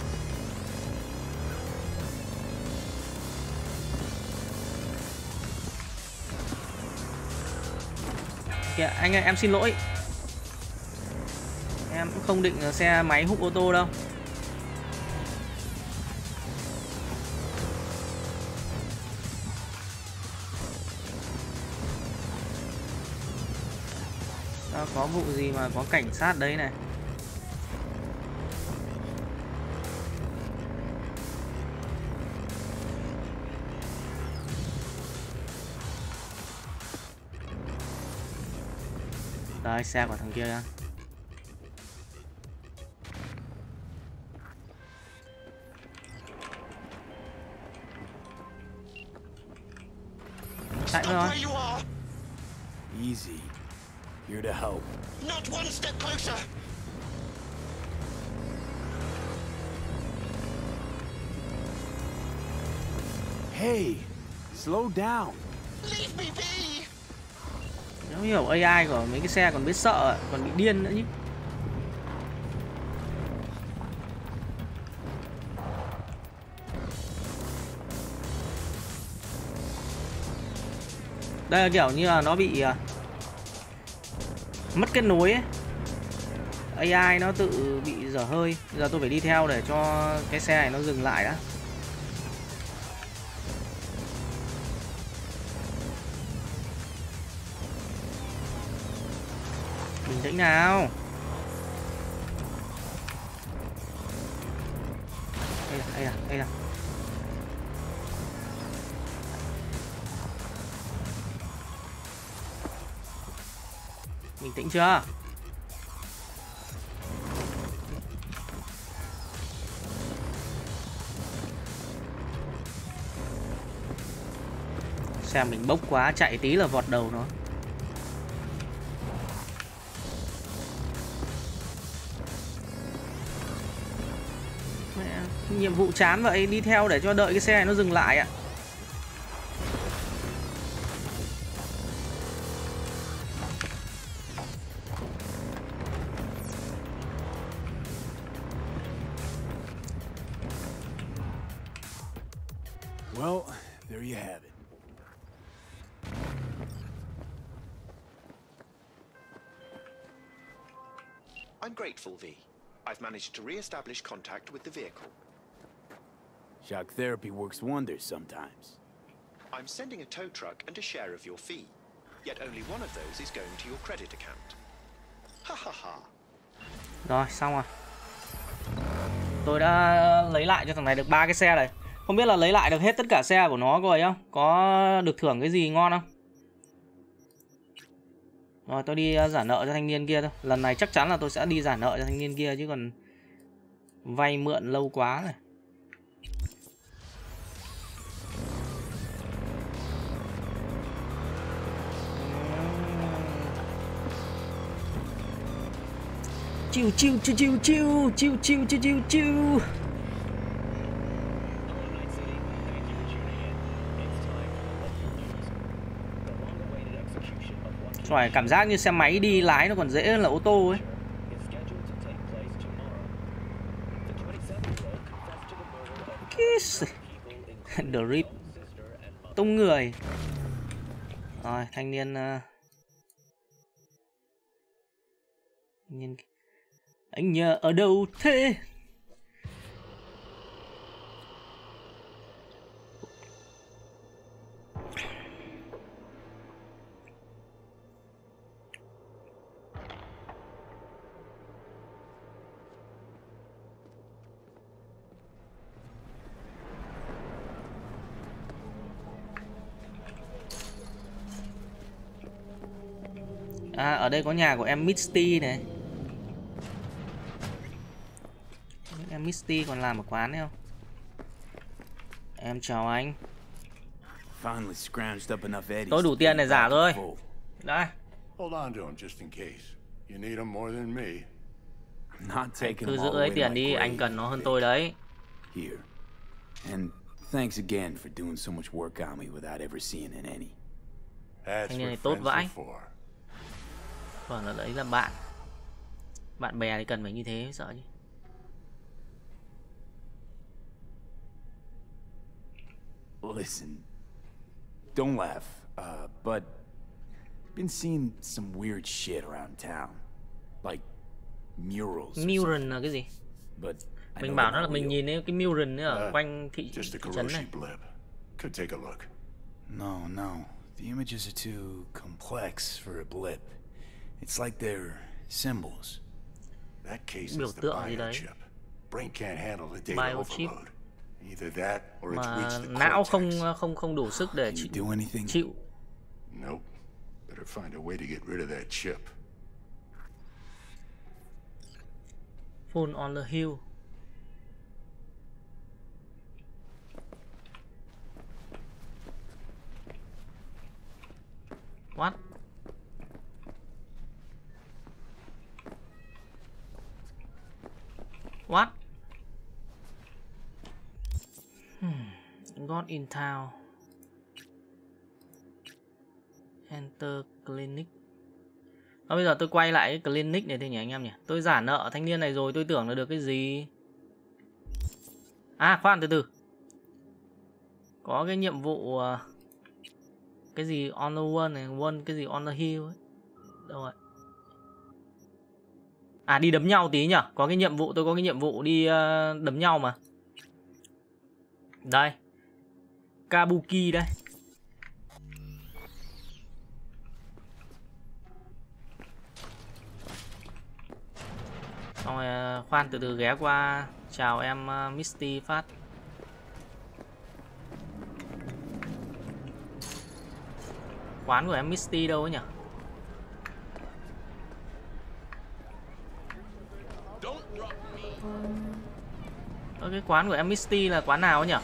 Kìa, anh ơi, em xin lỗi. Em cũng không định xe máy húc ô tô đâu. Có vụ gì mà có cảnh sát đấy này. Đây, xe của thằng kia ra. Chạy rồi. Easy. You're to help. Not one step closer. Hey, slow down. Leave me be. Nếu hiểu AI của mấy cái xe còn biết sợ, còn bị điên nữa chứ. Đây là kiểu như là nó bị mất kết nối ấy. AI nó tự bị dở hơi. Giờ tôi phải đi theo để cho cái xe này nó dừng lại đã. Bình tĩnh nào. Đây nào. Bình tĩnh chưa? Xe mình bốc quá, chạy tí là vọt đầu nó. Nhiệm vụ chán vậy, đi theo để cho đợi cái xe này nó dừng lại ạ. Well, there you have it. I'm grateful, V. I've managed to re-establish contact with the vehicle. Shock therapy works wonders sometimes. I'm sending a tow truck and a share of your fee. Yet only one of those is going to your credit account. Ha ha ha. Rồi, xong rồi. Tôi đã lấy lại cho thằng này được 3 cái xe này. Không biết là lấy lại được hết tất cả xe của nó rồi không? Có được thưởng cái gì ngon không? Rồi, tôi đi giả nợ cho thanh niên kia thôi. Lần này chắc chắn là tôi sẽ đi giả nợ cho thanh niên kia chứ còn vay mượn lâu quá rồi. Chiu chiu chiu chiu chiu chiu chiu chiu chiu chiu. Trời, cảm giác như xe máy đi lái nó còn dễ hơn là ô tô ấy. Kiss. Drip. Tung người. Rồi, thanh niên anh nhà ở đâu thế? À, ở đây có nhà của em Misty này. Em Misty còn làm ở quán đấy không? Em chào anh. Tôi đủ tiền để giả rồi. Đây. Cứ giữ lấy tiền đi, anh cần nó hơn tôi đấy. Anh này tốt vãi. Còn là đấy là bạn. Bạn bè thì cần phải như thế, sợ chứ. Listen, don't laugh, but been seeing some weird shit around town, like murals. Mural là cái gì? But mình bảo nó là mình nhìn thấy cái mural ở quanh thị trấn này. Could take a look. No, no, the images are too complex for a blip. It's like they're symbols. That case is the biochip. Brain can't handle the data overload. Either that or it's reached the cortex. Não không đủ sức để chịu. Nope. Better find a way to get rid of that chip. Phone on the hill. What? What? Got in town. Enter clinic. Bây giờ tôi quay lại cái clinic này thôi nhỉ anh em nhỉ. Tôi giả nợ thanh niên này rồi tôi tưởng là được cái gì. À khoan, từ từ. Có cái nhiệm vụ cái gì on the one này, one cái gì on the hill ấy. Đâu rồi? À đi đấm nhau tí nhỉ. Có cái nhiệm vụ, tôi có cái nhiệm vụ đi đấm nhau mà. Đây. Kabuki đây. Xong rồi khoan, từ từ ghé qua chào em Misty phát. Quán của em Misty đâu ấy nhỉ? Cái quán của em Misty là quán nào ấy nhỉ?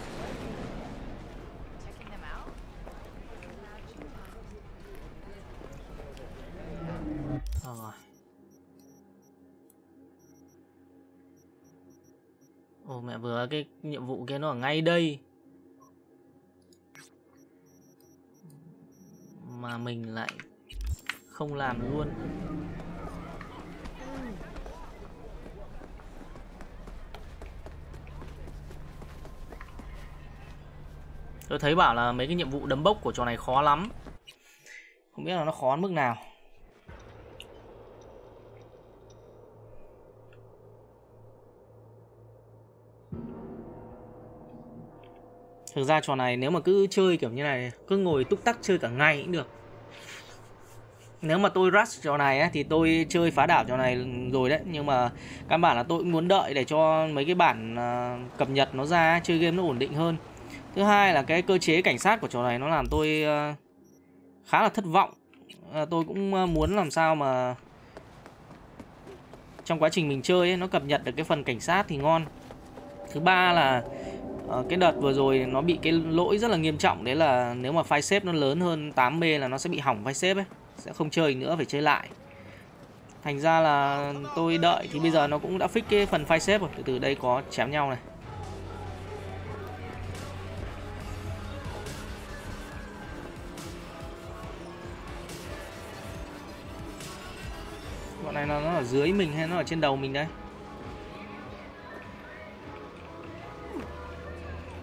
Ồ mẹ, vừa cái nhiệm vụ kia nó ở ngay đây mà mình lại không làm luôn. Tôi thấy bảo là mấy cái nhiệm vụ đấm bốc của trò này khó lắm. Không biết là nó khó đến mức nào. Thực ra trò này nếu mà cứ chơi kiểu như này, cứ ngồi túc tắc chơi cả ngày cũng được. Nếu mà tôi rush trò này ấy, thì tôi chơi phá đảo trò này rồi đấy. Nhưng mà căn bản là tôi cũng muốn đợi để cho mấy cái bản cập nhật nó ra, chơi game nó ổn định hơn. Thứ hai là cái cơ chế cảnh sát của trò này nó làm tôi khá là thất vọng. Tôi cũng muốn làm sao mà trong quá trình mình chơi ấy, nó cập nhật được cái phần cảnh sát thì ngon. Thứ ba là cái đợt vừa rồi nó bị cái lỗi rất là nghiêm trọng. Đấy là nếu mà file save nó lớn hơn 8MB là nó sẽ bị hỏng file save ấy. Sẽ không chơi nữa, phải chơi lại. Thành ra là tôi đợi thì bây giờ nó cũng đã fix cái phần file save rồi. Từ đây có chém nhau này. Bọn này nó ở dưới mình hay nó ở trên đầu mình đây?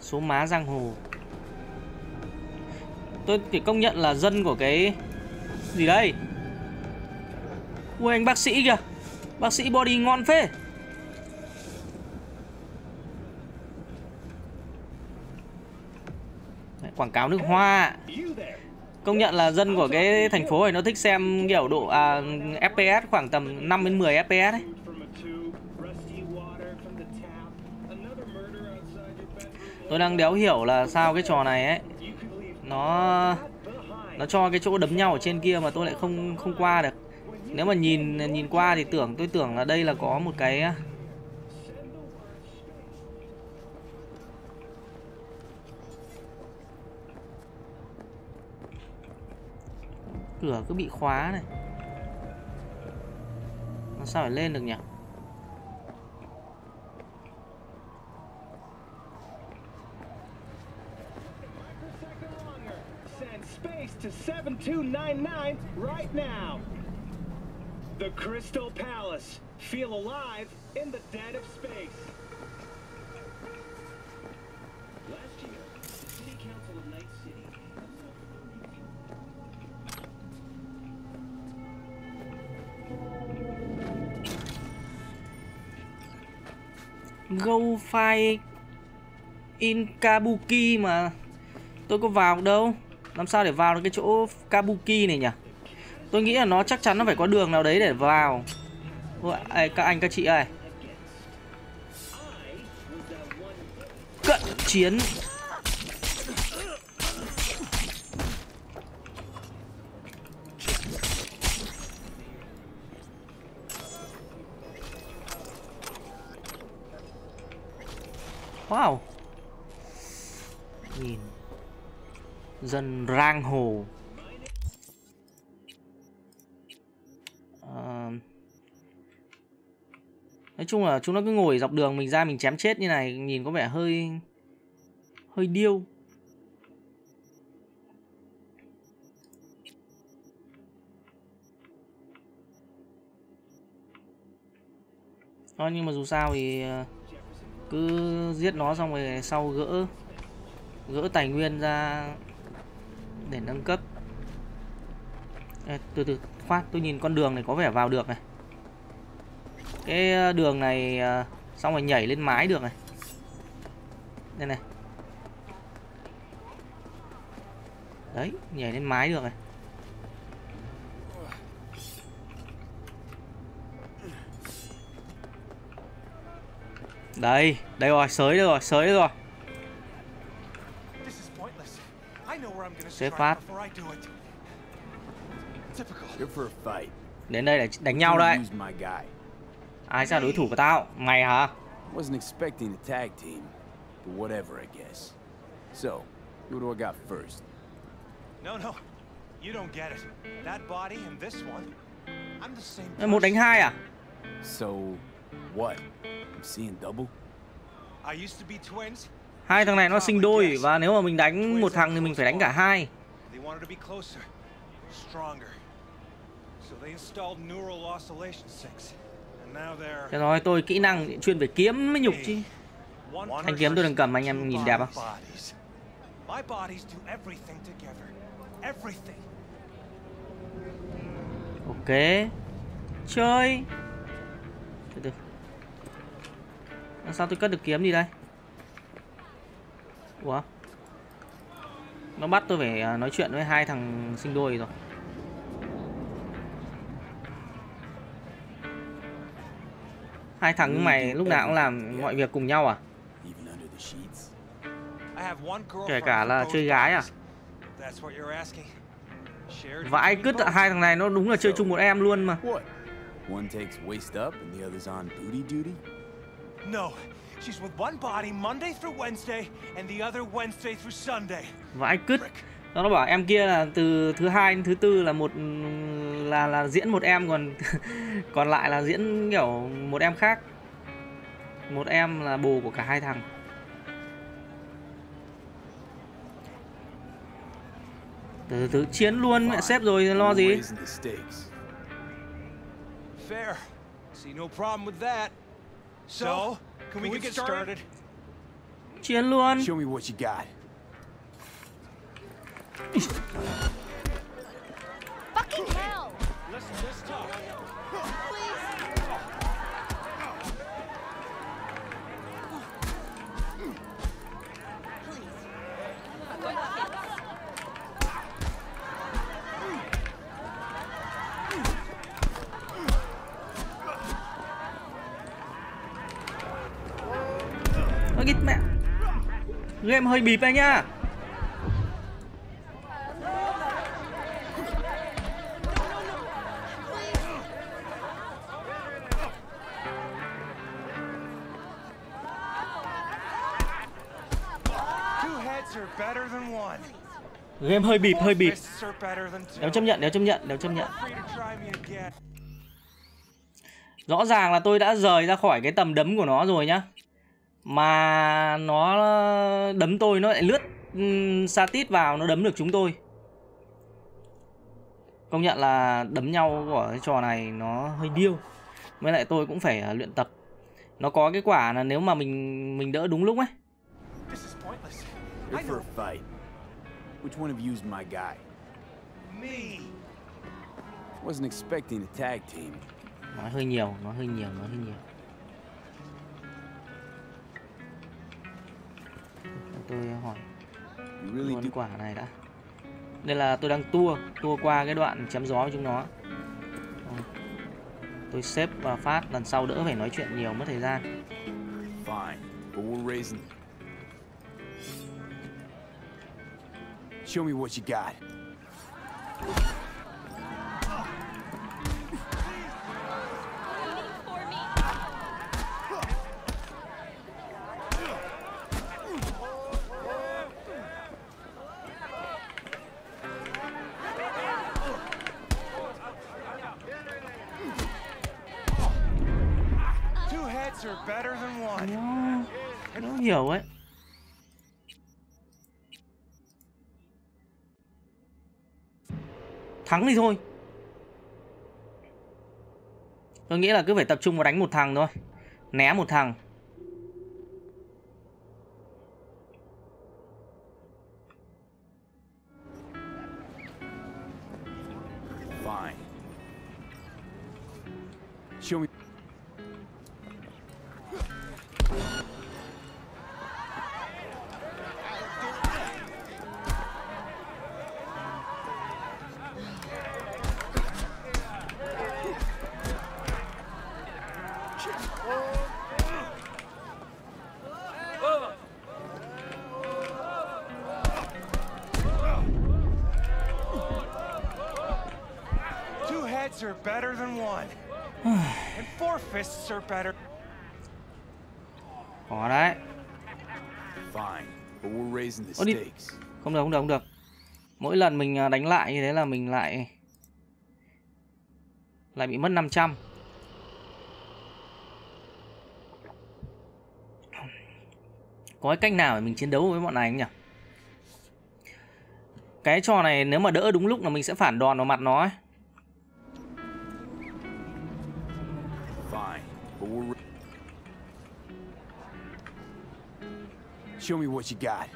số má giang hồ. Tôi phải công nhận là dân của cái gì đây. Ui anh bác sĩ kìa. Bác sĩ body ngon phê. Đấy, quảng cáo nước hoa. Công nhận là dân của cái thành phố này nó thích xem kiểu độ FPS khoảng tầm 5 đến 10 FPS ấy. Tôi đang đéo hiểu là sao cái trò này ấy nó cho cái chỗ đấm nhau ở trên kia mà tôi lại không qua được. Nếu mà nhìn qua thì tôi tưởng là đây là có một cái cửa cứ bị khóa này. Nó sao phải lên được nhỉ? To 7299 right now. The Crystal Palace. Feel alive in the dead of space. Last year, the City Council of Night City. Go fight in Kabuki mà tôi có vào đâu? Làm sao để vào được cái chỗ Kabuki này nhỉ? Tôi nghĩ là nó chắc chắn nó phải có đường nào đấy để vào. Ôi, các anh các chị ơi. Cận chiến. Wow. Nhìn dân rang hồ. Nói chung là chúng nó cứ ngồi dọc đường mình ra mình chém chết như này, nhìn có vẻ hơi điêu. Nhưng mà dù sao thì cứ giết nó xong rồi sau gỡ tài nguyên ra để nâng cấp. Từ từ, khoan, tôi nhìn con đường này có vẻ vào được này. Cái đường này xong rồi nhảy lên mái được này. Đây này. Đấy, nhảy lên mái được này. Đây, đây rồi, sới được rồi, sới được rồi. Xế phát. Đến đây để đánh nhau đây. Ai ra đối thủ của tao? Mày hả? Một đánh hai à? Hai thằng này nó sinh đôi và nếu mà mình đánh một thằng thì mình phải đánh cả hai. Thế rồi tôi kỹ năng chuyên về kiếm mới nhục chứ. Thanh kiếm tôi đừng cầm, anh em nhìn đẹp không? Ok. Chơi. Từ từ. Sao tôi cất được kiếm đi đây? Ủa? Nó bắt tôi phải nói chuyện với hai thằng sinh đôi rồi. Hai thằng mày lúc nào cũng làm mọi việc cùng nhau à? Kể cả là chơi gái à? Vãi cứt, hai thằng này nó đúng là chơi chung một em luôn mà. Vãi cứt. Nó bảo em kia là từ thứ hai đến thứ tư là một là diễn một em, còn còn lại là diễn kiểu một em khác. Một em là bồ của cả hai thằng. Từ từ, chiến luôn mẹ sếp rồi lo gì. Chiến luôn. Mẹ. Game hơi bịp anh nhá. Game hơi bịp, hơi bịp. Nếu chấp nhận, nếu chấp nhận, nếu chấp nhận. Rõ ràng là tôi đã rời ra khỏi cái tầm đấm của nó rồi nhá. Mà nó đấm tôi, nó lại lướt xa tít vào, nó đấm được chúng tôi. Công nhận là đấm nhau của cái trò này nó hơi điêu. Với lại tôi cũng phải luyện tập. Nó có cái quả là nếu mà mình đỡ đúng lúc ấy. Nói hơi nhiều, nói hơi nhiều, nói hơi nhiều. Tôi hỏi món quả này đã. Đây là tôi đang tua qua cái đoạn chém gió với chúng nó. Tôi xếp và phát lần sau đỡ phải nói chuyện nhiều mất thời gian. Show me what you got. Nó hiểu ấy. Thắng thì thôi. Tôi nghĩ là cứ phải tập trung vào đánh một thằng thôi. Né một thằng. Show me. Are better than one. And four fists are better. All right. Fine, but we're raising the stakes. Không được, không được, không được. Mỗi lần mình đánh lại như thế là mình lại bị mất 500. Có cái cách nào để mình chiến đấu với bọn này không nhỉ? Cái trò này nếu mà đỡ đúng lúc là mình sẽ phản đòn vào mặt nó ấy. Show me what you got.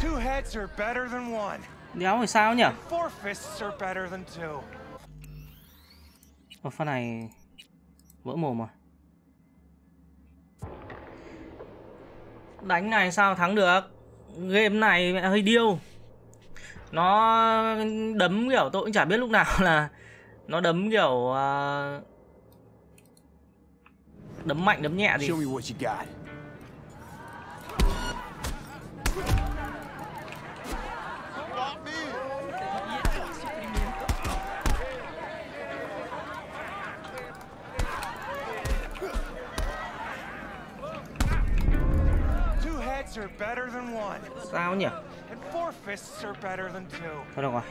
Two heads are better than one. Đéo rồi sao nhỉ? Ồ, pha này vỡ mồm rồi. Đánh này sao thắng được? Game này mẹ hơi điêu. Nó đấm kiểu tôi cũng chả biết lúc nào là nó đấm kiểu đấm mạnh đấm nhẹ gì. Sao nhỉ? Thôi được rồi,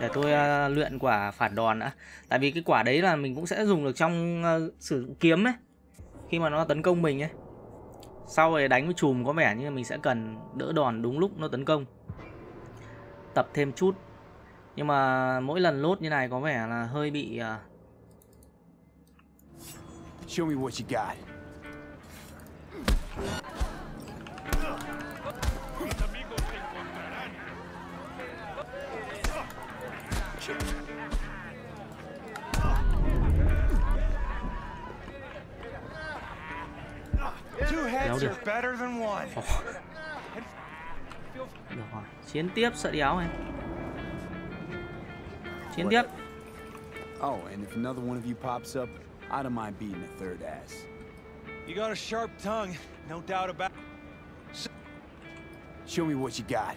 để tôi luyện quả phản đòn đã. Tại vì cái quả đấy là mình cũng sẽ dùng được trong sử dụng kiếm ấy. Khi mà nó tấn công mình ấy, sau rồi đánh với chùm có vẻ như mình sẽ cần đỡ đòn đúng lúc nó tấn công. Tập thêm chút. Nhưng mà mỗi lần lốt như này có vẻ là hơi bị Show me what you got. Đéo được. Được rồi. Chiến tiếp sợ đéo em. Chiến tiếp. Oh, and if another one of you pops up, I don't mind beating a third ass. You got a sharp tongue, no doubt about it. Show me what you got.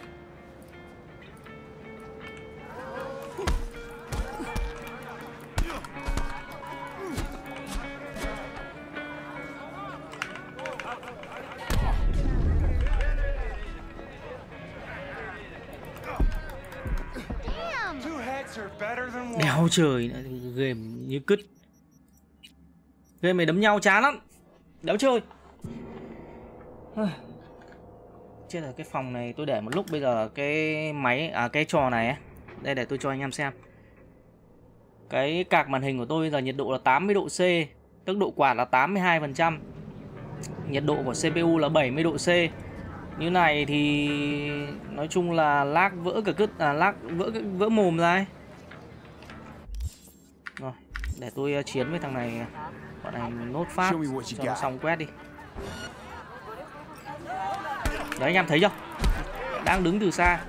Đéo trời, game như cứt. Game này đấm nhau chán lắm. Đéo chơi. Chết rồi, cái phòng này tôi để một lúc. Bây giờ cái máy, cái trò này ấy. Đây để tôi cho anh em xem. Cái cạc màn hình của tôi bây giờ nhiệt độ là 80 độ C. Tốc độ quạt là 82%. Nhiệt độ của CPU là 70 độ C. Như này thì nói chung là lag vỡ cả cứt, lag vỡ mồm ra ấy. Rồi, để tôi chiến với thằng này. Bọn này nốt phát cho nó xong quét đi. Đấy, anh em thấy chưa? Đang đứng từ xa.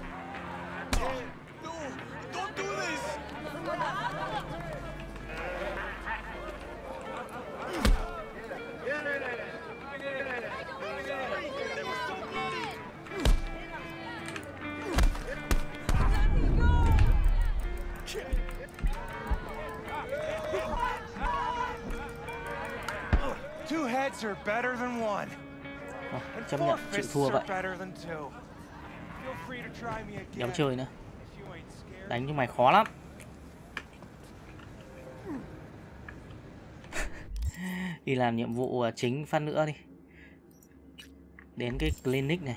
Chấp nhận chịu thua vậy. Đéo chơi nữa. Đánh cho mày khó lắm. Đi làm nhiệm vụ chính phát nữa đi. đến cái clinic này.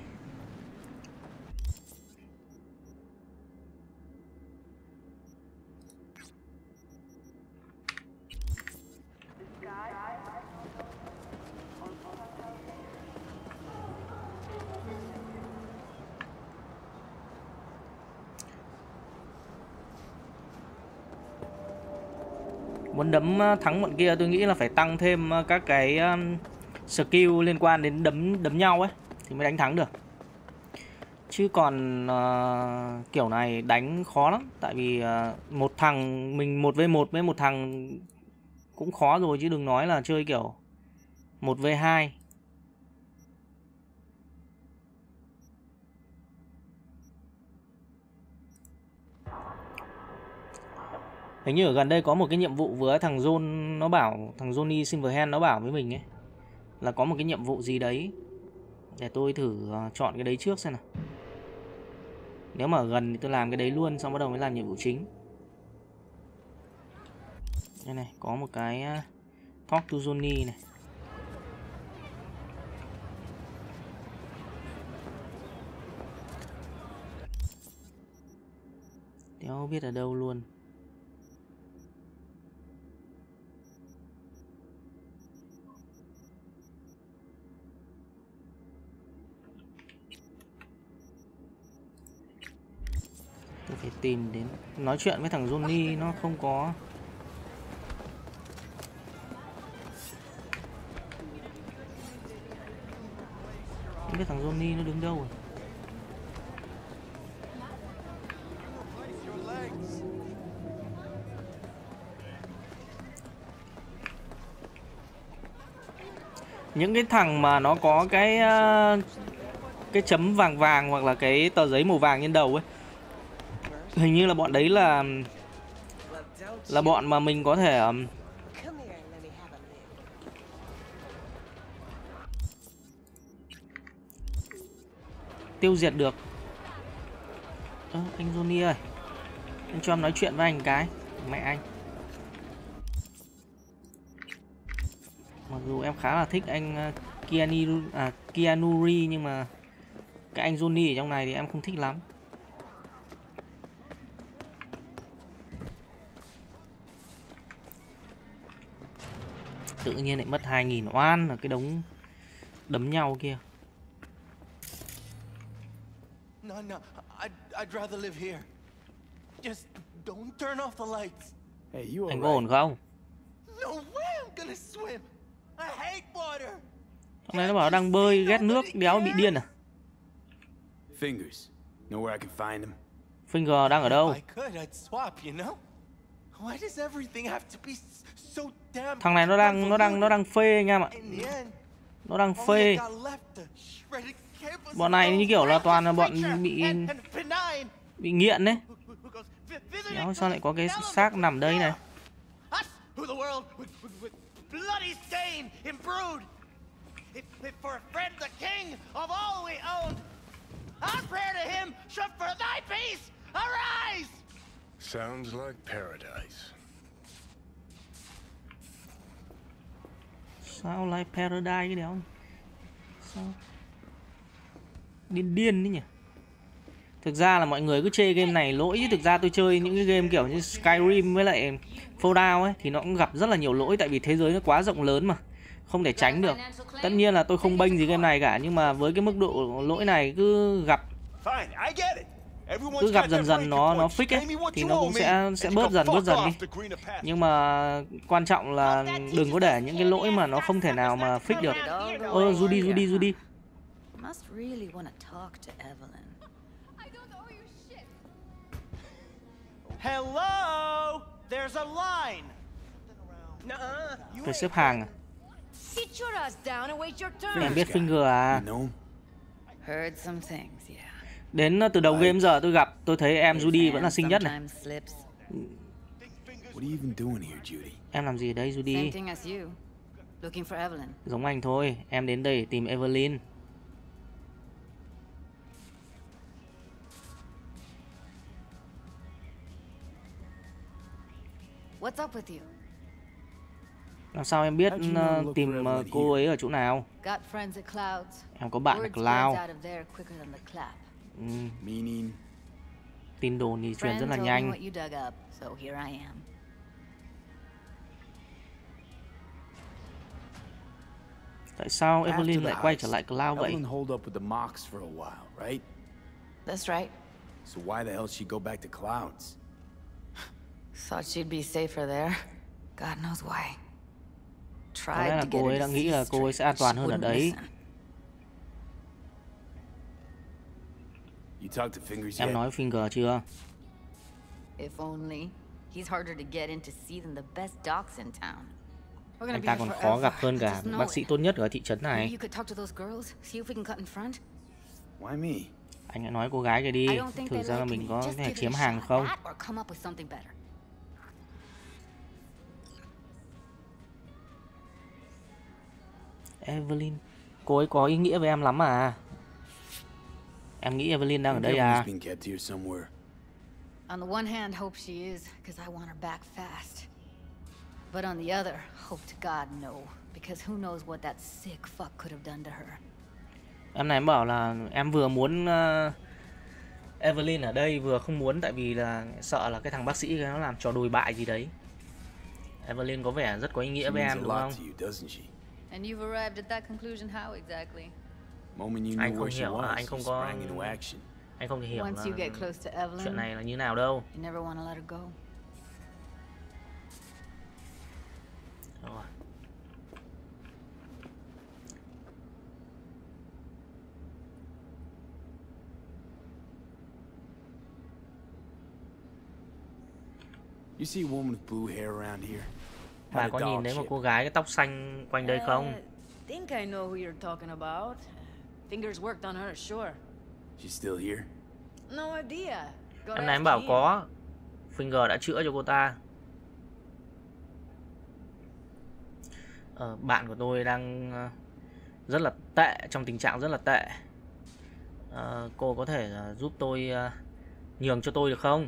Muốn đấm thắng bọn kia tôi nghĩ là phải tăng thêm các cái skill liên quan đến đấm nhau ấy thì mới đánh thắng được. Chứ còn kiểu này đánh khó lắm, tại vì một thằng mình 1v1 với một thằng cũng khó rồi chứ đừng nói là chơi kiểu 1v2. Hình như ở gần đây có một cái nhiệm vụ vừa thằng John nó bảo, thằng Johnny Silverhand nó bảo với mình ấy, là có một cái nhiệm vụ gì đấy. Để tôi thử chọn cái đấy trước xem nào. Nếu mà ở gần thì tôi làm cái đấy luôn, xong bắt đầu mới làm nhiệm vụ chính. Đây này, có một cái Talk to Johnny này. Đéo biết ở đâu luôn. Phải tìm đến nói chuyện với thằng Johnny, nó không có. Không biết thằng Johnny nó đứng đâu rồi. Những cái thằng mà nó có cái chấm vàng vàng hoặc là cái tờ giấy màu vàng trên đầu ấy, hình như là bọn đấy là bọn mà mình có thể tiêu diệt được. Anh Johnny ơi, anh cho em nói chuyện với anh cái. Mẹ anh, mặc dù em khá là thích anh Keanu Reeves, nhưng mà cái anh Johnny ở trong này thì em không thích lắm. Tự nhiên lại mất 2.000 oan ở cái đống đấm nhau kia. No, I'd rather live here. Just don't turn off the lights. Hey, you all right? Anh có ổn không? No way, I'm gonna swim. I hate water. Hôm nay nó bảo đang bơi ghét nước, đéo bị điên à? Fingers, know where I can find them. Finger đang ở đâu? Thằng này nó đang phê anh em ạ. Nó đang phê. Bọn này như kiểu là toàn là bọn bị nghiện đấy. Đó, sao lại có cái xác nằm đây này? Sounds like paradise. Sao lại paradise cái đéo? Sao? Điên đấy nhỉ. Thực ra là mọi người cứ chê game này lỗi, chứ thực ra tôi chơi những cái game kiểu như Skyrim với lại Fallout ấy thì nó cũng gặp rất là nhiều lỗi, tại vì thế giới nó quá rộng lớn mà không thể tránh được. Tất nhiên là tôi không bênh gì game này cả, nhưng mà với cái mức độ lỗi này cứ gặp dần nó fix ấy thì nó cũng sẽ bớt dần đi. Nhưng mà quan trọng là đừng có để những cái lỗi mà nó không thể nào mà fix được. Judy. Hello, there's a line. Phải xếp hàng à? Em biết Finger à? Đến từ đầu game giờ tôi thấy em Judy vẫn là xinh nhất này. Em làm gì ở đây Judy? Giống anh thôi, em đến đây để tìm Evelyn. Làm sao em biết tìm cô ấy ở chỗ nào? Em có bạn ở Clouds. Tin đồn thì truyền rất là nhanh. Tại sao Evelyn lại quay trở lại Clouds vậy? That's right. So why the hell she go back to Clouds? Thought she'd be safer there. God knows why. Tried to get. Cô ấy đã nghĩ là cô ấy sẽ an toàn hơn ở đấy. Em nói Finger chưa? If only he's harder to get into see than the best docs in town. Anh ta còn khó gặp hơn cả bác sĩ tốt nhất ở thị trấn này. Why me? Anh đã nói cô gái kia đi, thử ra là mình có thể chiếm hàng không? Evelyn, cô ấy có ý nghĩa với em lắm à? Em nghĩ Evelyn đang ở đây à? On the one hand, hope she is, because I want her back fast. But on the other, hope to God no, because who knows what that sick fuck could have done to her. Em này em bảo là em vừa muốn Evelyn ở đây vừa không muốn, tại vì là sợ là cái thằng bác sĩ nó làm trò đồi bại gì đấy. Evelyn có vẻ rất có ý nghĩa với em đúng không? Anh không hiểu, anh không hiểu chuyện này là như nào đâu. Rồi. You see a woman with blue hair around here? Bà có nhìn thấy một cô gái cái tóc xanh quanh đây không? Think I know who you're talking about. Fingers worked on her, sure. She's still here? No idea. Em này em bảo có. Finger đã chữa cho cô ta. Bạn của tôi đang rất là tệ, trong tình trạng rất là tệ. Cô có thể giúp tôi nhường cho tôi được không?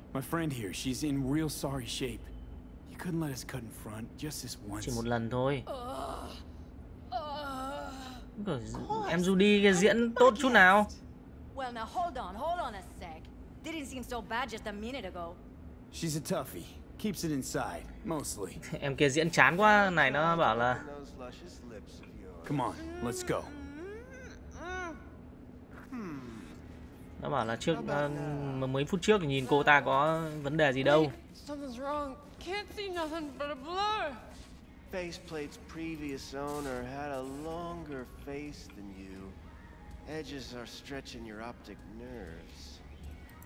Chỉ một lần thôi. Em Judy kia diễn tốt chút nào. Em kia diễn chán quá, này nó bảo là nó bảo là trước mấy phút trước thì nhìn cô ta có vấn đề gì đâu.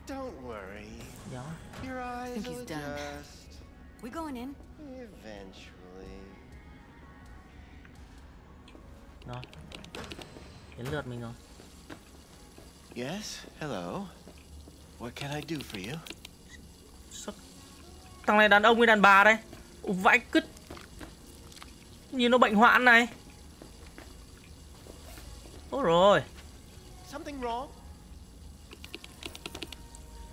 Đó. Đến lượt mình rồi. Yes, hello. What can I do for you? Thằng này đàn ông với đàn bà đây. Vãi cứt. Nhìn nó bệnh hoạn này. Ôi rồi. Something wrong.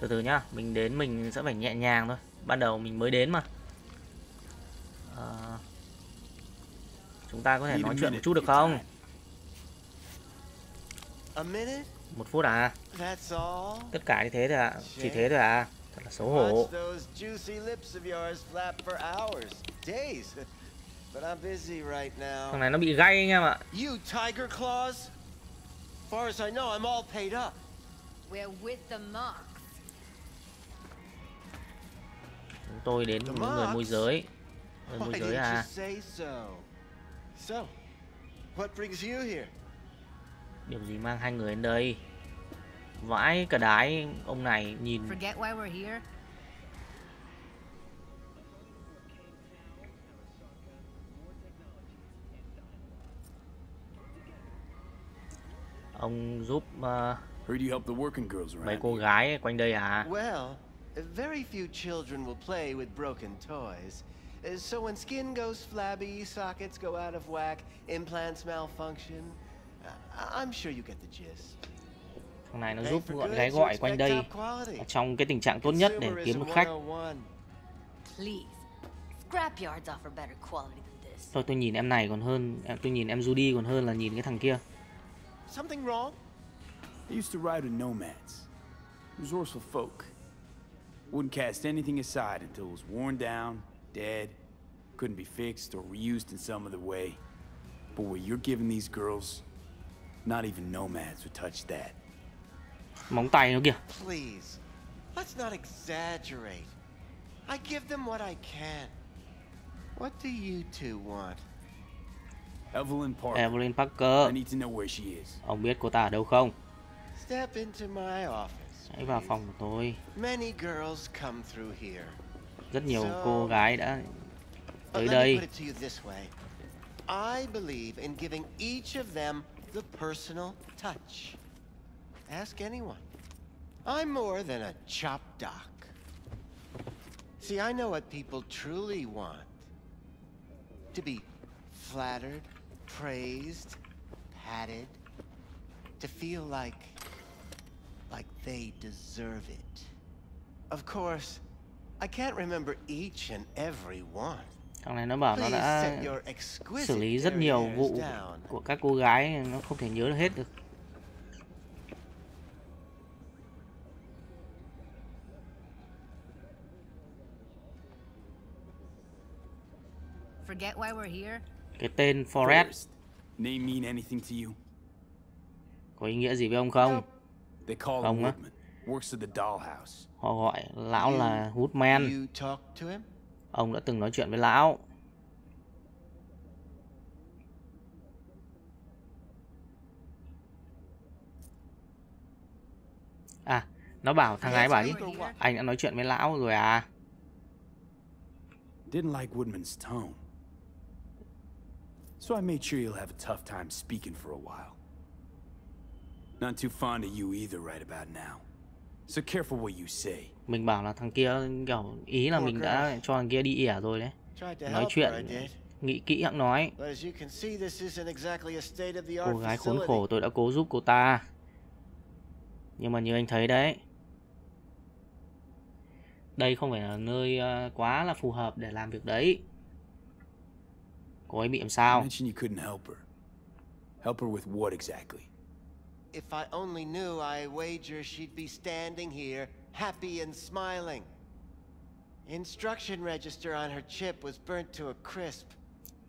Từ từ nhá, mình đến mình sẽ phải nhẹ nhàng thôi. Ban đầu mình mới đến mà. Chúng ta có thể nói chuyện một chút được không? Một phút à? Tất cả như thế thôi à? Chỉ thế thôi à? Thật là xấu hổ. Thằng này nó bị gay anh em ạ. Chúng tôi đến những người môi giới. Người môi giới à? Điều gì mang hai người đến đây? Vãi cả đái, ông này nhìn. Ông giúp mấy cô gái quanh đây à? Very few children will play with broken toys. So when skin goes flabby, sockets go out of whack, implants malfunction. I'm sure you get the gist. Thằng này nó giúp bọn gái gọi quanh đây trong cái tình trạng tốt nhất để kiếm được khách. Please, scrap yards offer better quality than this. Thôi tôi nhìn em này còn hơn, tôi nhìn em Judy còn hơn là nhìn cái thằng kia. Something wrong? They used to ride with nomads. Resourceful folk. Wouldn't cast anything aside until it was worn down, dead, couldn't be fixed or reused in some other way. But what you're giving these girls, not even nomads would touch that. Móng tay nó kìa. Please, let's not exaggerate. I give them what I can. What do you two want? Evelyn Parker. Evelyn Parker. I need to know where she is. Ông biết cô ta ở đâu không? Step into my office. Hãy vào phòng của tôi. Many girls come through here. Rất nhiều cô gái đã tới đây. I believe in giving each of them the personal touch. Ask anyone. I'm more than a chop doc. See, I know what people truly want. To be flattered, praised, patted. To feel like they deserve it. Of course, I can't remember each and every one. Thằng này nó bảo nó đã xử lý rất nhiều vụ của các cô gái, nó không thể nhớ hết được. Forget why we're here. Cái tên Forrest có ý nghĩa gì với ông không? Ông á, họ gọi lão là Woodman. Ông đã từng nói chuyện với lão. À, nó bảo thằng gái bảo ấy, anh đã nói chuyện với lão rồi à? Didn't like Woodman's tone. So I made sure you'll have a tough time speaking for a while. Not too fond of you either right about now. So careful what you say. Mình bảo là thằng kia kiểu ý là mình đã cho thằng kia đi ỉa rồi đấy. Nói chuyện nghĩ kỹ hẵng nói. Cô gái khốn khổ, tôi đã cố giúp cô ta. Nhưng mà như anh thấy đấy, đây không phải là nơi quá là phù hợp để làm việc đấy. Cô ấy bị làm sao? If I only knew, I wager she'd be standing here, happy and smiling. Instruction register on her chip was burnt to a crisp.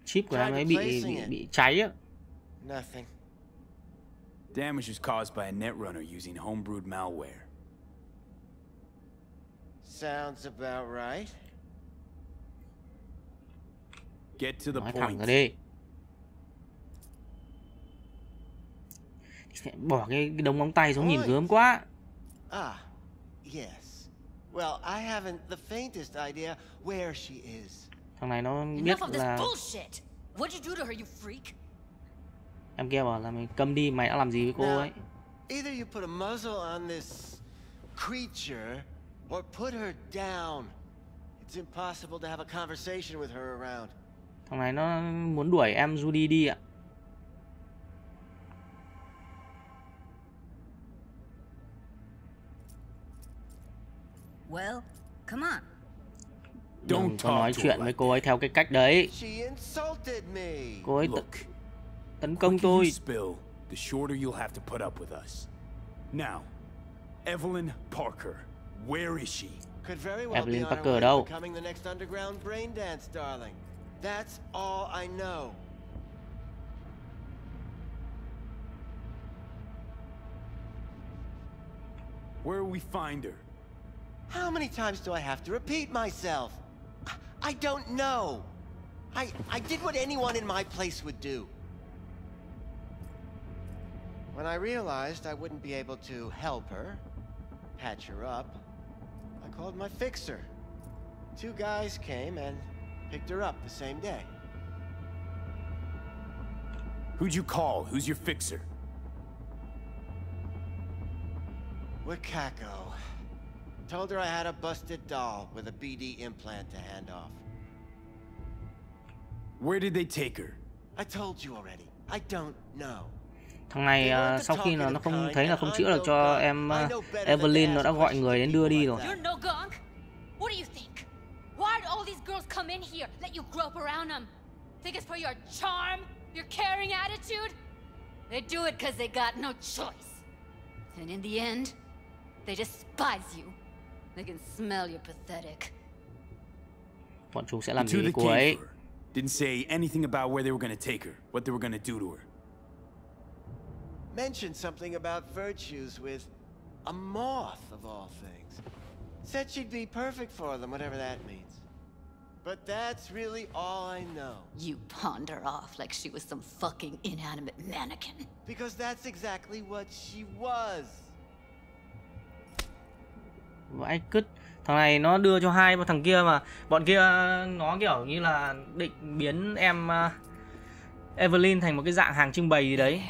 Chip của em ấy bị cháy á. Nothing. Damage was caused by a netrunner using homebrewed malware. Sounds about right. Get to the point. Bỏ cái đống móng tay xuống nhìn gớm quá. Ah, yes. Well, I haven't the faintest idea where she is. Thằng này nó biết là em kia bảo là mày câm đi, mày đã làm gì với cô ấy? Either you put a muzzle on this creature or put her down. It's impossible to have a conversation with her around. Thằng này nó muốn đuổi em Judy đi ạ. Well, come on. Đừng có nói chuyện với cô ấy theo cái cách đấy. Cô ấy tấn công tôi. The shorter you'll have to put up with us. Now, Evelyn Parker, where is she? Evelyn Parker ở đâu? That's all I know. Where we find her? How many times do I have to repeat myself? I don't know. I did what anyone in my place would do. When I realized I wouldn't be able to help her, patch her up, I called my fixer. Two guys came and picked her up the same day. Who'd you call? Who's your fixer? Wakako. Told her I had a busted doll with a BD implant to hand off. Where did they take her? I told you already. I don't know. Thằng này sau khi nó không thấy là không chữa được cho em Evelyn, nó đã gọi người đến đưa đi rồi. You're no gunk. What do you think? Why'd all these girls come in here? Let you grope around them. Think it's for your charm? Your caring attitude? They do it because they got no choice. And in the end, they despise you. They can smell you're pathetic. Bọn chúng sẽ làm gì cô ấy? Didn't say anything about where they were gonna take her, what they were gonna do to her. Mentioned something about virtues with a moth of all things. Said she'd be perfect for them, whatever that means. But that's really all I know. You pawned her off like she was some fucking inanimate mannequin. Because that's exactly what she was. Vãi cứt, thằng này nó đưa cho hai thằng kia mà bọn kia nó kiểu như là định biến em Evelyn thành một cái dạng hàng trưng bày gì đấy.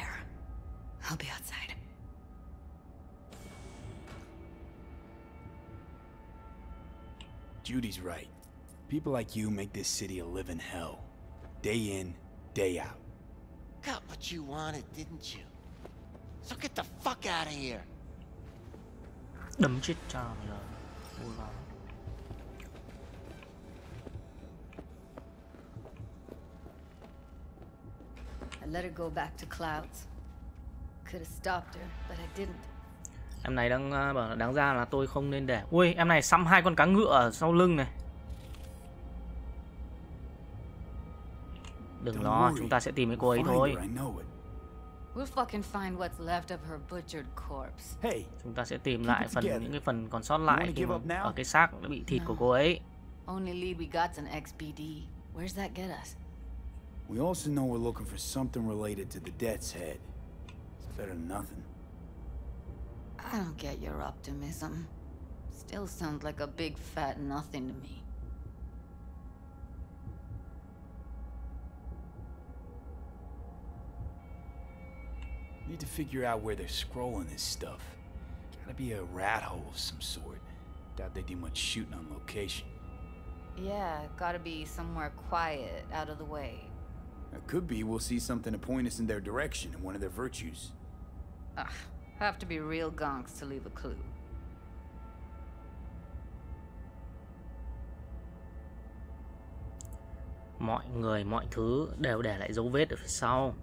Judy's right. People like you make this city a living hell. Day in, day out. Got what you wanted, didn't you? So get the fuck out of here. Đấm chết cha rồi. I let her go back to Clouds. Could have stopped her, but I didn't. Em này đang bảo đáng ra là tôi không nên để. Ui, em này xăm hai con cá ngựa ở sau lưng này. Đừng lo, chúng ta sẽ tìm cái cô ấy thôi. Chúng ta sẽ tìm lại những cái phần còn sót lại ở cái xác đã bị thịt của cô ấy. We also know we're looking for something related to the Deathhead. It's better than nothing. I don't get your optimism. Still sounds like a big fat nothing to me. Need to figure out where they're scrolling this stuff. Gotta be a rat hole of some sort. Doubt they do much shooting on location. Yeah, gotta be somewhere quiet, out of the way. It could be we'll see something to point us in their direction and one of their virtues. Ugh, have to be real gonks to leave a clue. Mọi người, mọi thứ đều để lại dấu vết ở phía sau.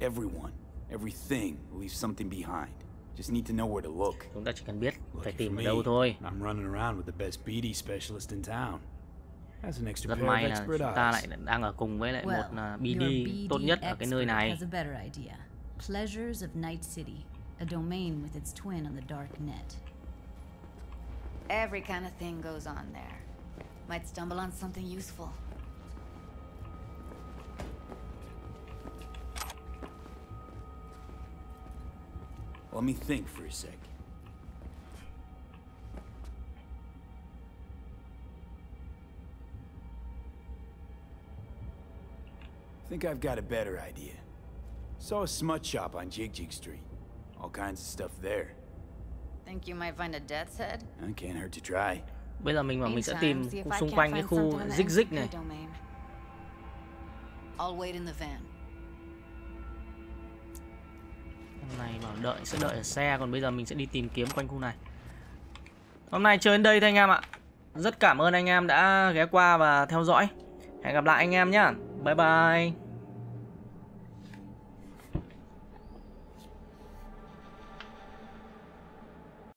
Everyone. Everything leaves something behind. Just need to know where to look. Chúng ta chỉ cần biết phải tìm ở đâu thôi. I'm running around with the best BD specialist in town. As an extra pair of expert eyes. Chúng ta lại đang ở cùng với lại một BD tốt nhất ở cái nơi này. Pleasures of Night City, a domain with its twin on the dark net. Every kind of thing goes on there. Might stumble on something useful. Let me think for a sec. Think I've got a better idea. Saw a smut shop on Zig Zig Street. All kinds of stuff there. Think you might find a death's head? I can't hurt to try. Bây giờ mình sẽ tìm xung quanh cái khu Zig Zig này. I'll wait in the van. Này bảo đợi sẽ đợi ở xe, còn bây giờ mình sẽ đi tìm kiếm quanh khu này. Hôm nay chơi đến đây thôi anh em ạ. Rất cảm ơn anh em đã ghé qua và theo dõi. Hẹn gặp lại anh em nhá. Bye bye.